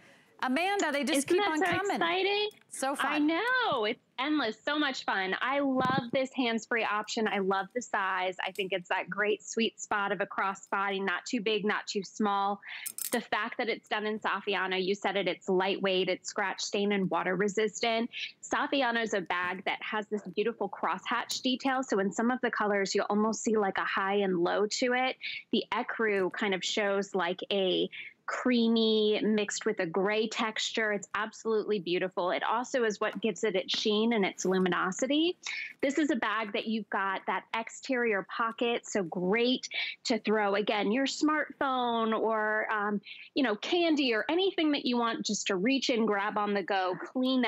Amanda, they just Isn't keep on so coming. Exciting? So fun. I know, it's endless, so much fun. I love this hands-free option. I love the size. I think it's that great sweet spot of a crossbody, not too big, not too small. The fact that it's done in Saffiano, you said it, it's lightweight, it's scratch, stain, and water resistant. Saffiano is a bag that has this beautiful crosshatch detail. So in some of the colors, you almost see like a high and low to it. The ecru kind of shows like a creamy mixed with a gray texture. It's absolutely beautiful. It also is what gives it its sheen and its luminosity. This is a bag that you've got that exterior pocket, so great to throw, again, your smartphone or, um, you know, candy or anything that you want just to reach and grab on the go, Kleenex.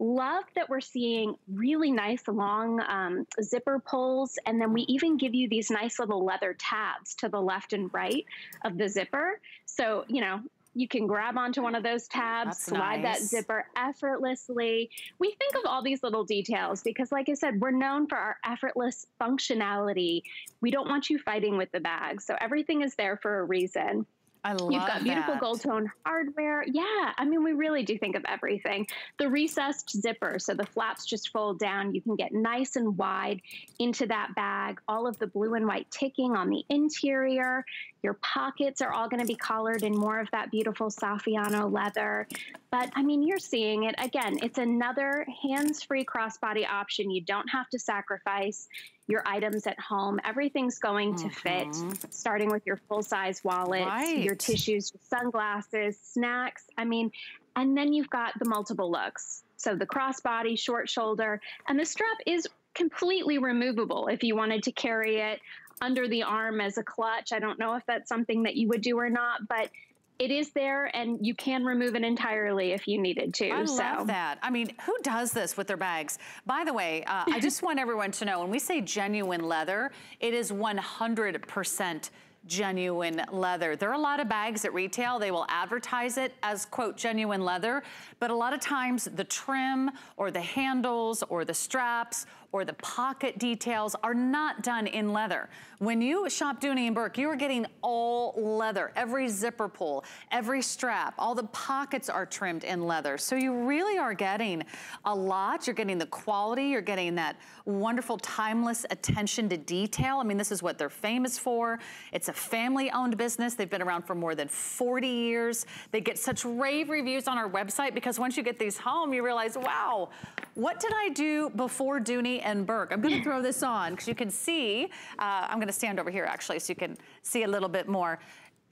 Love that we're seeing really nice long um, zipper pulls, and then we even give you these nice little leather tabs to the left and right of the zipper. So, you know, you can grab onto one of those tabs, That's slide nice. that zipper effortlessly. We think of all these little details because, like I said, we're known for our effortless functionality. We don't want you fighting with the bag, so everything is there for a reason. I love You've got beautiful that. gold tone hardware. Yeah, I mean, we really do think of everything. The recessed zipper, so the flaps just fold down. You can get nice and wide into that bag. All of the blue and white ticking on the interior. Your pockets are all going to be collared in more of that beautiful Saffiano leather. But, I mean, you're seeing it. Again, it's another hands-free crossbody option. You don't have to sacrifice your items at home. Everything's going to mm-hmm. fit, starting with your full-size wallets, right. your tissues, sunglasses, snacks. I mean, and then you've got the multiple looks. So the crossbody, short shoulder, and the strap is completely removable if you wanted to carry it under the arm as a clutch. I don't know if that's something that you would do or not, but it is there, and you can remove it entirely if you needed to. I so. love that. I mean, who does this with their bags? By the way, uh, I just want everyone to know, when we say genuine leather, it is one hundred percent genuine leather. There are a lot of bags at retail. They will advertise it as, quote, genuine leather, but a lot of times the trim or the handles or the straps or the pocket details are not done in leather. When you shop Dooney and Bourke, you are getting all leather. Every zipper pull, every strap, all the pockets are trimmed in leather. So you really are getting a lot. You're getting the quality. You're getting that wonderful, timeless attention to detail. I mean, this is what they're famous for. It's a family-owned business. They've been around for more than forty years. They get such rave reviews on our website because once you get these home, you realize, wow, what did I do before Dooney and Bourke? I'm gonna throw this on because you can see, uh, I'm gonna stand over here actually so you can see a little bit more.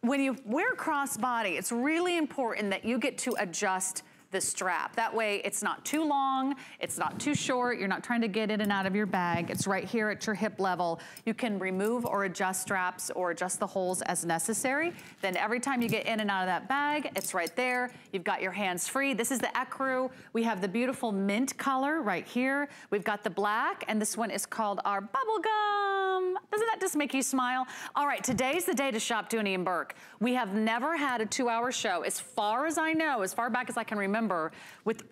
When you wear crossbody, it's really important that you get to adjust the strap. That way it's not too long, it's not too short, you're not trying to get in and out of your bag. It's right here at your hip level. You can remove or adjust straps or adjust the holes as necessary. Then every time you get in and out of that bag, it's right there. You've got your hands free. This is the ecru. We have the beautiful mint color right here. We've got the black, and this one is called our bubble gum. Doesn't that just make you smile? All right, today's the day to shop Dooney and Bourke. We have never had a two-hour show, as far as I know, as far back as I can remember, Remember, with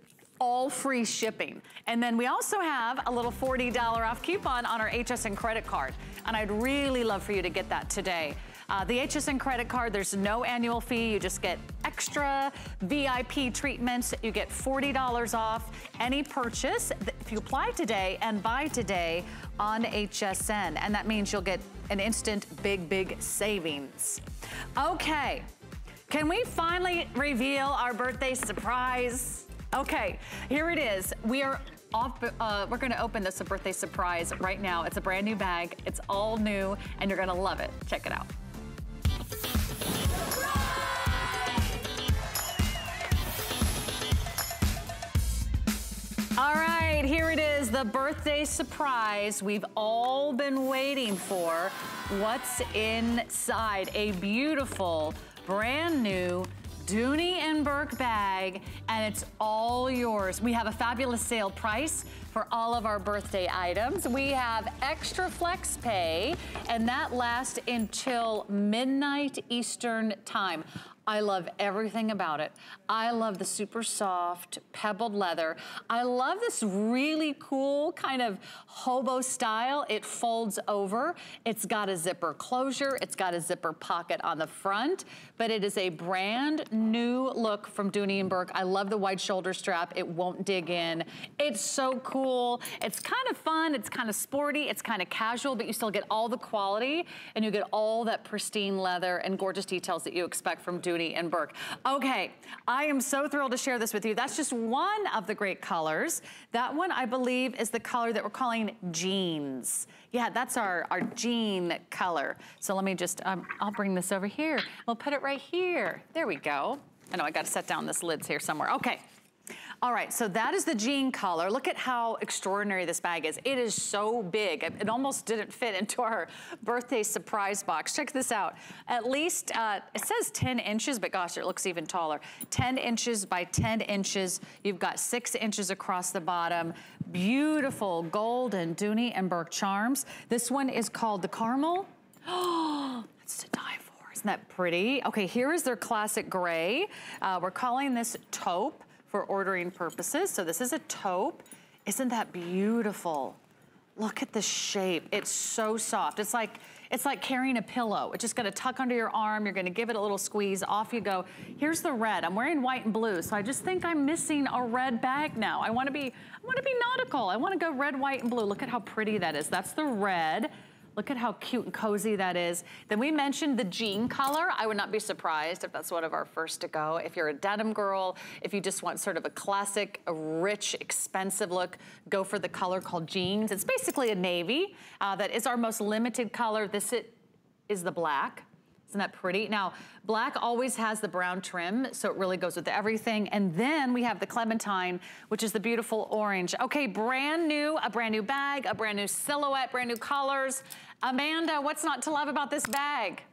all free shipping. And then we also have a little forty dollar off coupon on our H S N credit card. And I'd really love for you to get that today. Uh, the H S N credit card, there's no annual fee. You just get extra V I P treatments. You get forty dollars off any purchase if you apply today and buy today on H S N. And that means you'll get an instant big, big savings. Okay. Can we finally reveal our birthday surprise? Okay, here it is. We are off, uh, we're gonna open this a birthday surprise right now. It's a brand new bag, it's all new, and you're gonna love it. Check it out. All right, here it is, the birthday surprise we've all been waiting for. What's inside? A beautiful, brand new Dooney and Bourke bag, and it's all yours. We have a fabulous sale price for all of our birthday items. We have extra flex pay, and that lasts until midnight Eastern time. I love everything about it. I love the super soft pebbled leather. I love this really cool kind of hobo style. It folds over. It's got a zipper closure. It's got a zipper pocket on the front, but it is a brand new look from Dooney and Bourke. I love the wide shoulder strap. It won't dig in. It's so cool. It's kind of fun. It's kind of sporty. It's kind of casual, but you still get all the quality and you get all that pristine leather and gorgeous details that you expect from Dooney and Bourke. Okay, I am so thrilled to share this with you. That's just one of the great colors. That one, I believe, is the color that we're calling jeans. Yeah, that's our, our jean color. So let me just, um, I'll bring this over here. We'll put it right here. There we go. I know I gotta set down this lids here somewhere. Okay. All right, so that is the jean color. Look at how extraordinary this bag is. It is so big. It almost didn't fit into our birthday surprise box. Check this out. At least, uh, it says ten inches, but gosh, it looks even taller. ten inches by ten inches. You've got six inches across the bottom. Beautiful golden Dooney and Bourke charms. This one is called the caramel. Oh, that's to die for. Isn't that pretty? Okay, here is their classic gray. Uh, we're calling this taupe for ordering purposes. So this is a taupe. Isn't that beautiful? Look at the shape. It's so soft. It's like it's like carrying a pillow. It's just gonna tuck under your arm. You're gonna give it a little squeeze. Off you go. Here's the red. I'm wearing white and blue, so I just think I'm missing a red bag now. I wanna be I wanna be nautical. I wanna go red, white, and blue. Look at how pretty that is. That's the red. Look at how cute and cozy that is. Then we mentioned the jean color. I would not be surprised if that's one of our first to go. If you're a denim girl, if you just want sort of a classic, a rich, expensive look, go for the color called jeans. It's basically a navy. Uh, that is our most limited color. This it, is the black. Isn't that pretty? Now, black always has the brown trim, so it really goes with everything. And then we have the clementine, which is the beautiful orange. Okay, brand new, a brand new bag, a brand new silhouette, brand new colors. Amanda, what's not to love about this bag?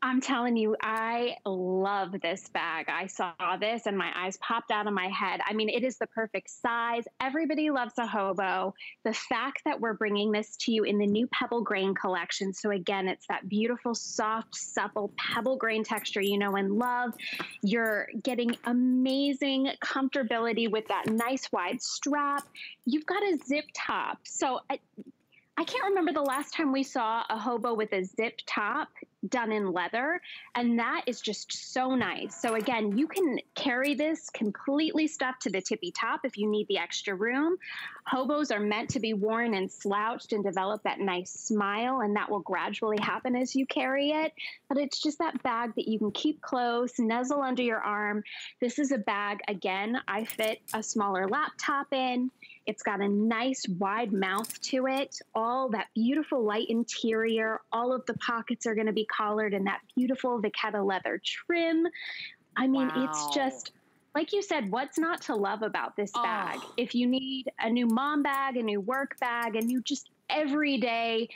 I'm telling you, I love this bag. I saw this and my eyes popped out of my head. I mean, it is the perfect size. Everybody loves a hobo. The fact that we're bringing this to you in the new pebble grain collection. So again, it's that beautiful, soft, supple pebble grain texture you know and love. You're getting amazing comfortability with that nice wide strap. You've got a zip top. So I, I can't remember the last time we saw a hobo with a zip top done in leather, and that is just so nice. So again, you can carry this completely stuffed to the tippy top if you need the extra room. Hobos are meant to be worn and slouched and develop that nice smile, and that will gradually happen as you carry it. But it's just that bag that you can keep close, nuzzle under your arm. This is a bag, again, I fit a smaller laptop in. It's got a nice wide mouth to it, all that beautiful light interior. All of the pockets are gonna be collared in that beautiful Vachetta leather trim. I mean, wow. It's just, like you said, what's not to love about this oh. bag? If you need a new mom bag, a new work bag, a new just everyday,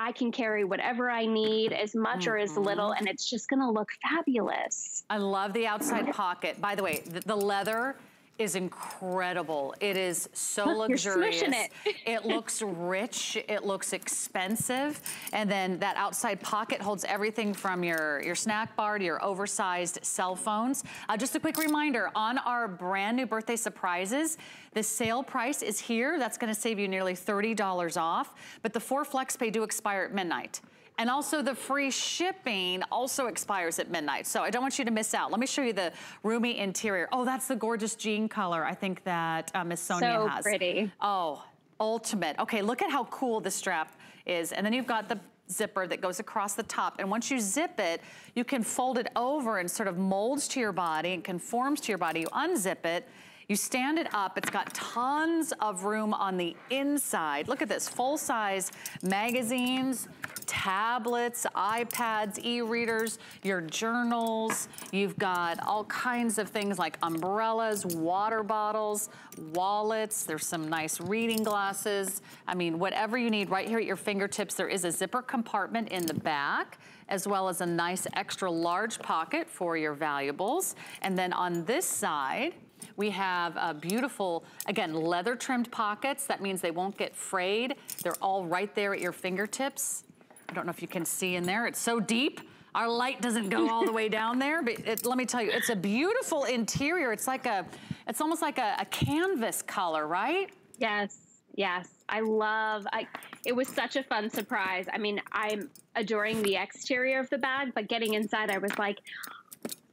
I can carry whatever I need, as much mm-hmm. or as little, and it's just gonna look fabulous. I love the outside pocket. By the way, the, the leather, is incredible. It is so luxurious. You're smishing it. It looks rich. It looks expensive. And then that outside pocket holds everything from your, your snack bar to your oversized cell phones. Uh, just a quick reminder, on our brand new birthday surprises, the sale price is here. That's going to save you nearly thirty dollars off. But the four flex pay do expire at midnight. And also the free shipping also expires at midnight. So I don't want you to miss out. Let me show you the roomy interior. Oh, that's the gorgeous jean color. I think that uh, Miss Sonia so has. So pretty. Oh, ultimate. Okay, look at how cool the strap is. And then you've got the zipper that goes across the top. And once you zip it, you can fold it over and sort of molds to your body and conforms to your body. You unzip it. You stand it up, it's got tons of room on the inside. Look at this, full-size magazines, tablets, iPads, e-readers, your journals. You've got all kinds of things like umbrellas, water bottles, wallets. There's some nice reading glasses. I mean, whatever you need right here at your fingertips. There is a zipper compartment in the back, as well as a nice extra large pocket for your valuables. And then on this side, we have a beautiful, again, leather trimmed pockets. That means they won't get frayed. They're all right there at your fingertips. I don't know if you can see in there. It's so deep. Our light doesn't go all the way down there, but it, let me tell you, it's a beautiful interior. It's like a, it's almost like a, a canvas color, right? Yes, yes. I love, I, it was such a fun surprise. I mean, I'm adoring the exterior of the bag, but getting inside, I was like,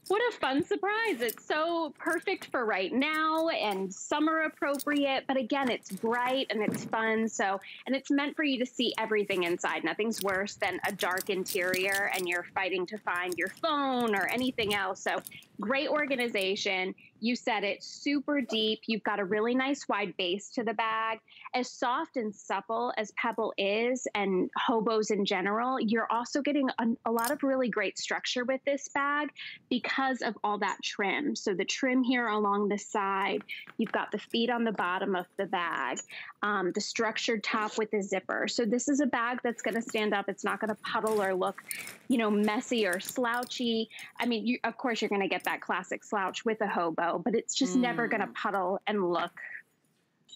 what a fun surprise. It's so perfect for right now and summer appropriate, but again, it's bright and it's fun. So, and it's meant for you to see everything inside. Nothing's worse than a dark interior and you're fighting to find your phone or anything else. So great organization. You said it, super deep. You've got a really nice wide base to the bag. As soft and supple as pebble is, and hobos in general, you're also getting a, a lot of really great structure with this bag because of all that trim. So the trim here along the side, you've got the feet on the bottom of the bag, um, the structured top with the zipper. So this is a bag that's gonna stand up. It's not gonna puddle or look, you know, messy or slouchy. I mean, you, of course you're gonna get that classic slouch with a hobo, but it's just mm. never gonna puddle and look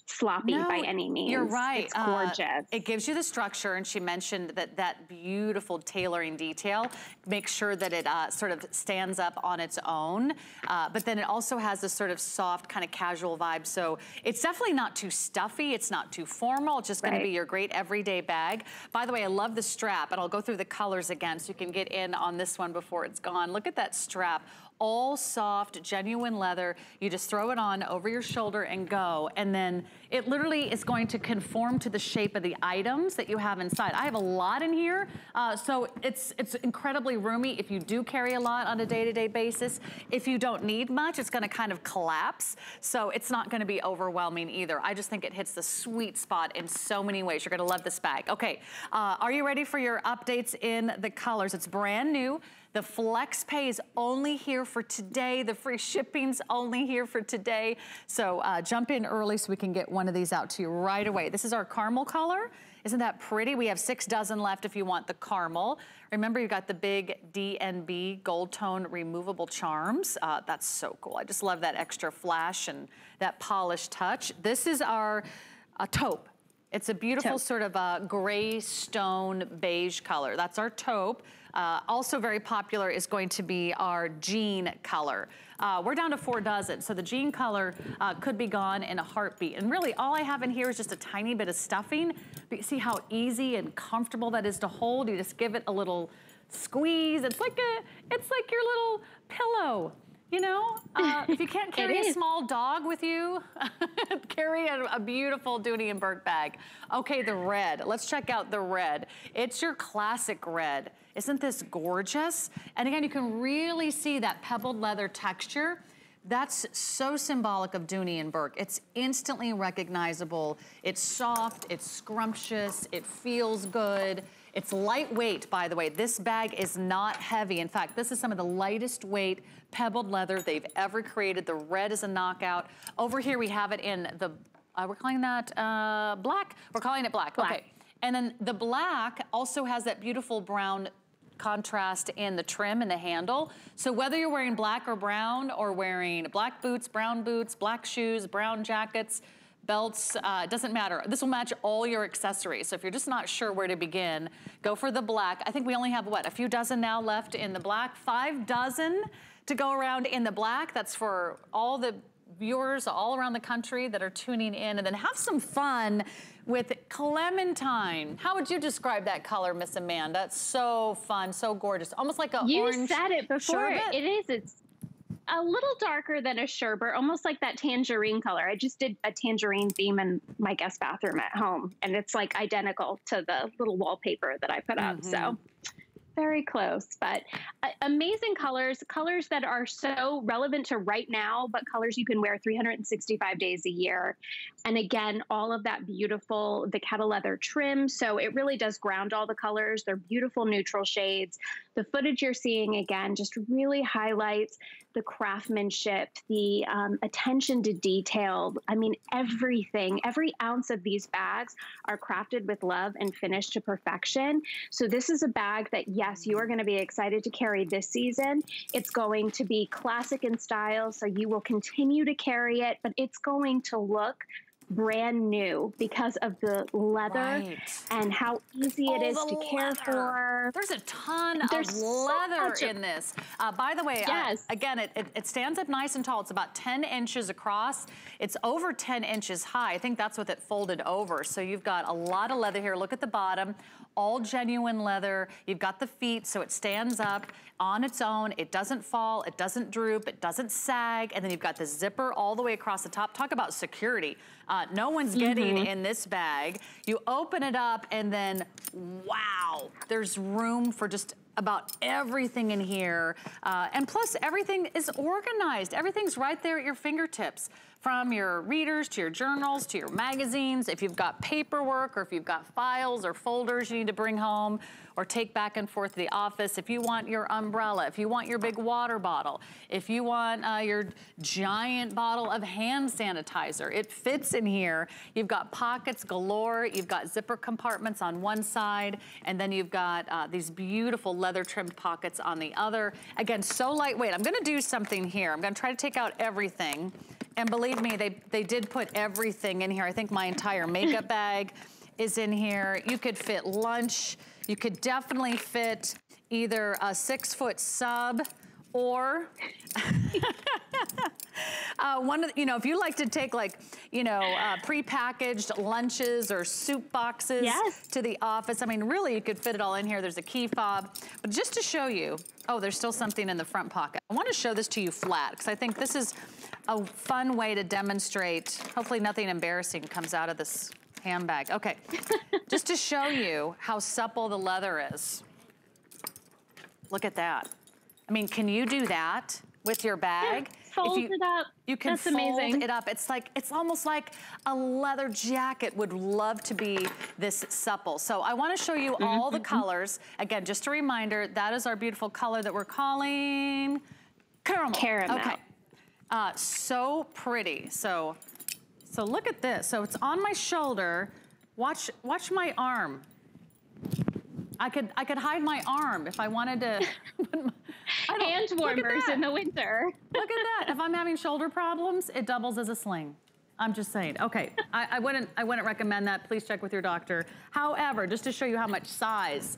sloppy no, by any means. You're right. It's gorgeous. Uh, it gives you the structure, and she mentioned that that beautiful tailoring detail makes sure that it uh, sort of stands up on its own, uh, but then it also has this sort of soft kind of casual vibe, so it's definitely not too stuffy, it's not too formal, it's just right. going to be your great everyday bag. By the way, I love the strap, and I'll go through the colors again so you can get in on this one before it's gone. Look at that strap. All soft, genuine leather. You just throw it on over your shoulder and go. And then it literally is going to conform to the shape of the items that you have inside. I have a lot in here, uh, so it's it's incredibly roomy if you do carry a lot on a day-to-day basis. If you don't need much, it's gonna kind of collapse, so it's not gonna be overwhelming either. I just think it hits the sweet spot in so many ways. You're gonna love this bag. Okay, uh, are you ready for your updates in the colors? It's brand new. The flex pay is only here for today. The free shipping's only here for today. So uh, jump in early so we can get one of these out to you right away. This is our caramel color. Isn't that pretty? We have six dozen left if you want the caramel. Remember, you've got the big D N B gold tone removable charms. Uh, that's so cool. I just love that extra flash and that polished touch. This is our uh, taupe. It's a beautiful taupe. sort of a gray stone beige color. That's our taupe. Uh, also very popular is going to be our jean color. Uh, we're down to four dozen, so the jean color uh, could be gone in a heartbeat. And really, all I have in here is just a tiny bit of stuffing. But you see how easy and comfortable that is to hold? You just give it a little squeeze. It's like a, it's like your little pillow. You know, uh, if you can't carry a small dog with you, carry a, a beautiful Dooney and Bourke bag. Okay, the red. Let's check out the red. It's your classic red. Isn't this gorgeous? And again, you can really see that pebbled leather texture. That's so symbolic of Dooney and Bourke. It's instantly recognizable. It's soft, it's scrumptious, it feels good. It's lightweight, by the way. This bag is not heavy. In fact, this is some of the lightest weight pebbled leather they've ever created. The red is a knockout. Over here, we have it in the, uh, we're calling that uh, black? We're calling it black. black, okay. And then the black also has that beautiful brown contrast in the trim and the handle. So whether you're wearing black or brown, or wearing black boots, brown boots, black shoes, brown jackets, belts, uh, doesn't matter. This will match all your accessories. So if you're just not sure where to begin, go for the black. I think we only have, what, a few dozen now left in the black? Five dozen to go around in the black. That's for all the viewers all around the country that are tuning in. And then have some fun with clementine. How would you describe that color, Miss Amanda? It's so fun, so gorgeous. Almost like an orange. You said it before. Sherbet. It is. It's a little darker than a sherbet, almost like that tangerine color. I just did a tangerine theme in my guest bathroom at home, and it's like identical to the little wallpaper that I put up. Mm-hmm. So very close, but uh, amazing colors, colors that are so relevant to right now, but colors you can wear three hundred sixty-five days a year. And again, all of that beautiful, the kettle leather trim. So it really does ground all the colors. They're beautiful neutral shades. The footage you're seeing again, just really highlights the craftsmanship, the um, attention to detail. I mean, everything, every ounce of these bags are crafted with love and finished to perfection. So this is a bag that, yes, you are going to be excited to carry this season. It's going to be classic in style, so you will continue to carry it, but it's going to look brand new because of the leather right. and how easy it oh, is to care leather. for. There's a ton There's of leather so in this. Uh, by the way, yes. uh, again, it, it, it stands up nice and tall. It's about ten inches across. It's over ten inches high. I think that's with it folded over. So you've got a lot of leather here. Look at the bottom. All genuine leather. You've got the feet, so it stands up on its own. It doesn't fall, it doesn't droop, it doesn't sag. And then you've got the zipper all the way across the top. Talk about security. Uh, no one's getting mm-hmm. in this bag. You open it up and then, wow, there's room for just about everything in here. Uh, and plus, everything is organized. Everything's right there at your fingertips. From your readers, to your journals, to your magazines, if you've got paperwork, or if you've got files or folders you need to bring home or take back and forth to the office, if you want your umbrella, if you want your big water bottle, if you want uh, your giant bottle of hand sanitizer, it fits in here. You've got pockets galore, you've got zipper compartments on one side, and then you've got uh, these beautiful leather trimmed pockets on the other. Again, so lightweight. I'm gonna do something here. I'm gonna try to take out everything. And believe me, they, they did put everything in here. I think my entire makeup bag is in here. You could fit lunch. You could definitely fit either a six foot sub or uh, one of, you know, if you like to take like, you know, uh, prepackaged lunches or soup boxes yes. to the office. I mean, really, you could fit it all in here. There's a key fob, but just to show you, oh, there's still something in the front pocket. I want to show this to you flat because I think this is a fun way to demonstrate. Hopefully nothing embarrassing comes out of this handbag. Okay, just to show you how supple the leather is. Look at that. I mean, can you do that with your bag? Yeah, fold you, it up. You can That's fold amazing. it up. It's like, it's almost like a leather jacket would love to be this supple. So I want to show you all the colors. Again, just a reminder, that is our beautiful color that we're calling caramel. Caramel. Okay. Uh, so pretty. So, so look at this. So it's on my shoulder, Watch, watch my arm. I could, I could hide my arm if I wanted to. Hand warmers in the winter. Look at that. If I'm having shoulder problems, it doubles as a sling. I'm just saying. Okay, I, I wouldn't, I wouldn't recommend that. Please check with your doctor. However, just to show you how much size,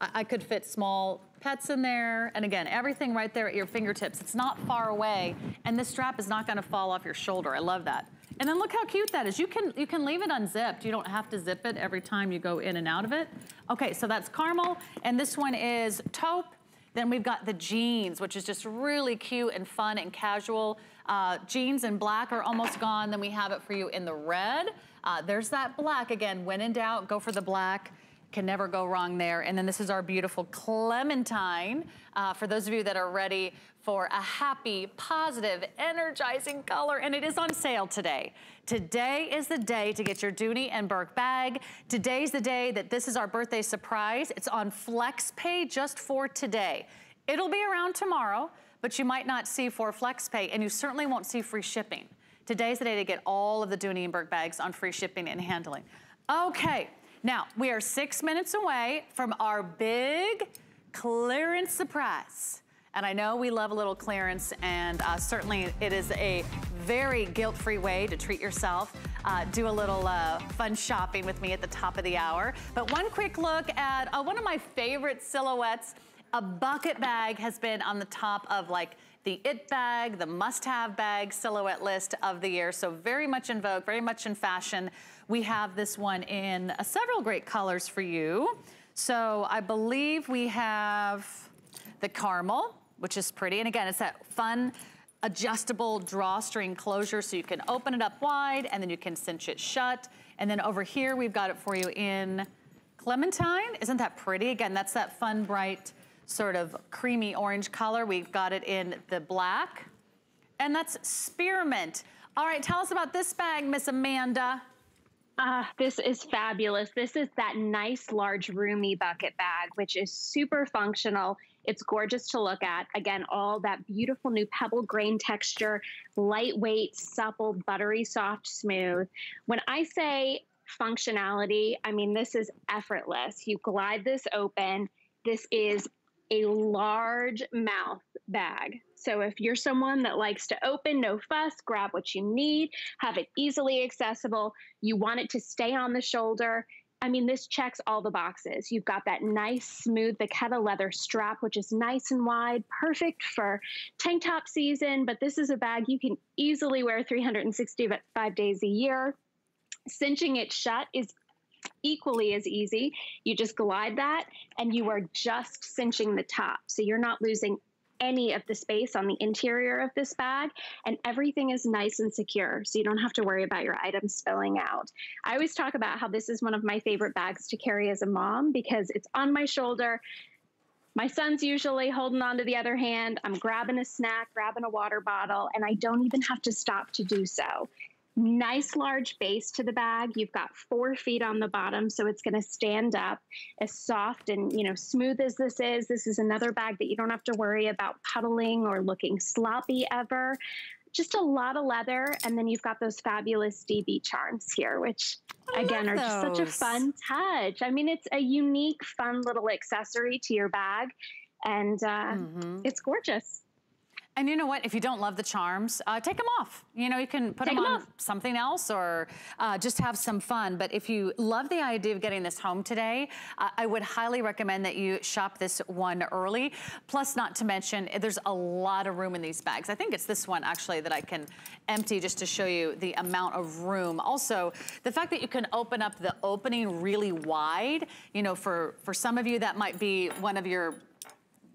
I, I could fit small pets in there. And again, everything right there at your fingertips. It's not far away, and this strap is not going to fall off your shoulder. I love that. And then look how cute that is. You can, you can leave it unzipped. You don't have to zip it every time you go in and out of it. Okay, so that's caramel, and this one is taupe. Then we've got the jeans, which is just really cute and fun and casual. Uh, jeans in black are almost gone. Then we have it for you in the red. Uh, there's that black again. When in doubt, go for the black. Can never go wrong there. And then this is our beautiful Clementine. Uh, for those of you that are ready for a happy, positive, energizing color, and it is on sale today. Today is the day to get your Dooney and Bourke bag. Today's the day that this is our birthday surprise. It's on FlexPay just for today. It'll be around tomorrow, but you might not see for FlexPay, and you certainly won't see free shipping. Today's the day to get all of the Dooney and Bourke bags on free shipping and handling. Okay. Now, we are six minutes away from our big clearance surprise. And I know we love a little clearance, and uh, certainly it is a very guilt-free way to treat yourself. Uh, do a little uh, fun shopping with me at the top of the hour. But one quick look at uh, one of my favorite silhouettes. A bucket bag has been on the top of like the it bag, the must-have bag silhouette list of the year. So very much in vogue, very much in fashion. We have this one in uh, several great colors for you. So I believe we have the caramel, which is pretty. And again, it's that fun adjustable drawstring closure. So you can open it up wide and then you can cinch it shut. And then over here, we've got it for you in Clementine. Isn't that pretty? Again, that's that fun, bright, sort of creamy orange color. We've got it in the black. And that's spearmint. All right, tell us about this bag, Miss Amanda. Uh, this is fabulous. This is that nice, large, roomy bucket bag, which is super functional. It's gorgeous to look at. Again, all that beautiful new pebble grain texture, lightweight, supple, buttery, soft, smooth. When I say functionality, I mean, this is effortless. You glide this open. This is a large mouth bag. So if you're someone that likes to open, no fuss, grab what you need, have it easily accessible, you want it to stay on the shoulder, I mean, this checks all the boxes. You've got that nice, smooth Vachetta leather strap, which is nice and wide, perfect for tank top season, but this is a bag you can easily wear three hundred sixty-five days a year. Cinching it shut is equally as easy. You just glide that and you are just cinching the top. So you're not losing any of the space on the interior of this bag, and everything is nice and secure, so you don't have to worry about your items spilling out. I always talk about how this is one of my favorite bags to carry as a mom because it's on my shoulder. My son's usually holding on to the other hand. I'm grabbing a snack, grabbing a water bottle, and I don't even have to stop to do so. Nice large base to the bag. You've got four feet on the bottom, so it's going to stand up. As soft and, you know, smooth as this is, this is another bag that you don't have to worry about puddling or looking sloppy ever. Just a lot of leather, and then you've got those fabulous D B charms here, which again are just such a fun touch. I mean, it's a unique, fun little accessory to your bag, and uh, mm-hmm. it's gorgeous. And you know what, if you don't love the charms, uh, take them off. You know, you can put them on something else or uh, just have some fun. But if you love the idea of getting this home today, uh, I would highly recommend that you shop this one early. Plus, not to mention, there's a lot of room in these bags. I think it's this one actually that I can empty just to show you the amount of room. Also, the fact that you can open up the opening really wide, you know, for, for some of you that might be one of your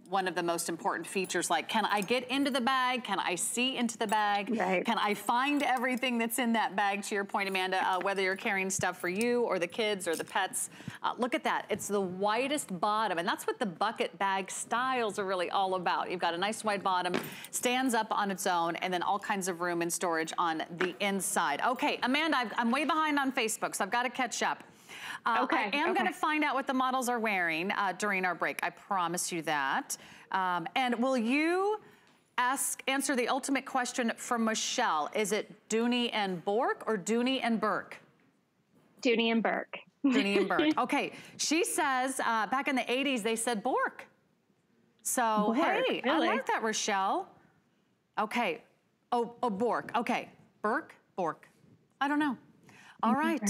one of the most important features, like, can I get into the bag? Can I see into the bag? Right. Can I find everything that's in that bag? To your point, Amanda, uh, whether you're carrying stuff for you or the kids or the pets, uh, look at that. It's the widest bottom, and that's what the bucket bag styles are really all about. You've got a nice wide bottom, stands up on its own, and then all kinds of room and storage on the inside. Okay, Amanda, I've, I'm way behind on Facebook, so I've got to catch up. Uh, okay, I am okay. Gonna find out what the models are wearing uh, during our break. I promise you that. Um, and will you ask answer the ultimate question from Michelle? Is it Dooney and Bourke or Dooney and Bourke? Dooney and Bourke. Dooney and Bourke. Okay. She says uh, back in the eighties, they said Bourke. So, Bourke, hey, really? I like that, Rochelle. Okay. Oh, oh, Bourke. Okay. Bourke? Bourke. I don't know. All right.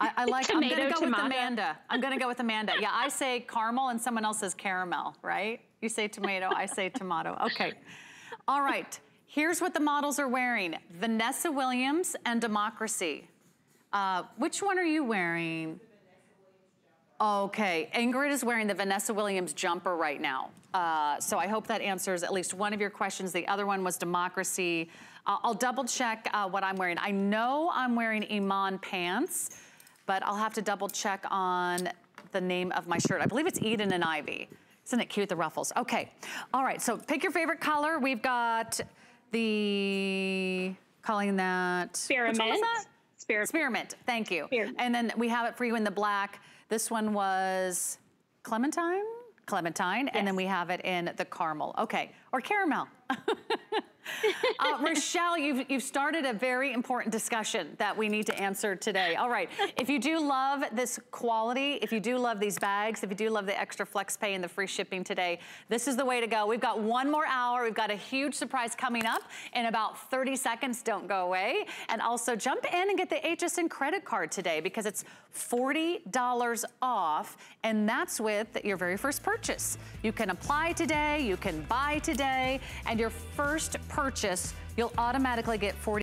I, I like, tomato, I'm going to go tomato. with Amanda. I'm going to go with Amanda. Yeah, I say caramel and someone else says caramel, right? You say tomato, I say tomato. Okay. All right. Here's what the models are wearing. Vanessa Williams and Democracy. Uh, which one are you wearing? Okay, Ingrid is wearing the Vanessa Williams jumper right now. Uh, so I hope that answers at least one of your questions. The other one was Democracy. Uh, I'll double check uh, what I'm wearing. I know I'm wearing Iman pants, but I'll have to double check on the name of my shirt. I believe it's Eden and Ivy. Isn't it cute, the ruffles? Okay, all right, so pick your favorite color. We've got the, calling that? Spearmint. Which one was that? Spearmint. Spearmint, thank you. Spearmint. And then we have it for you in the black. This one was Clementine, Clementine, yes. And then we have it in the caramel. Okay, or caramel. uh, Rochelle, you've, you've started a very important discussion that we need to answer today. All right, if you do love this quality, if you do love these bags, if you do love the extra flex pay and the free shipping today, this is the way to go. We've got one more hour. We've got a huge surprise coming up in about thirty seconds. Don't go away. And also jump in and get the H S N credit card today because it's forty dollars off, and that's with your very first purchase. You can apply today, you can buy today, and your first purchase, you'll automatically get forty dollars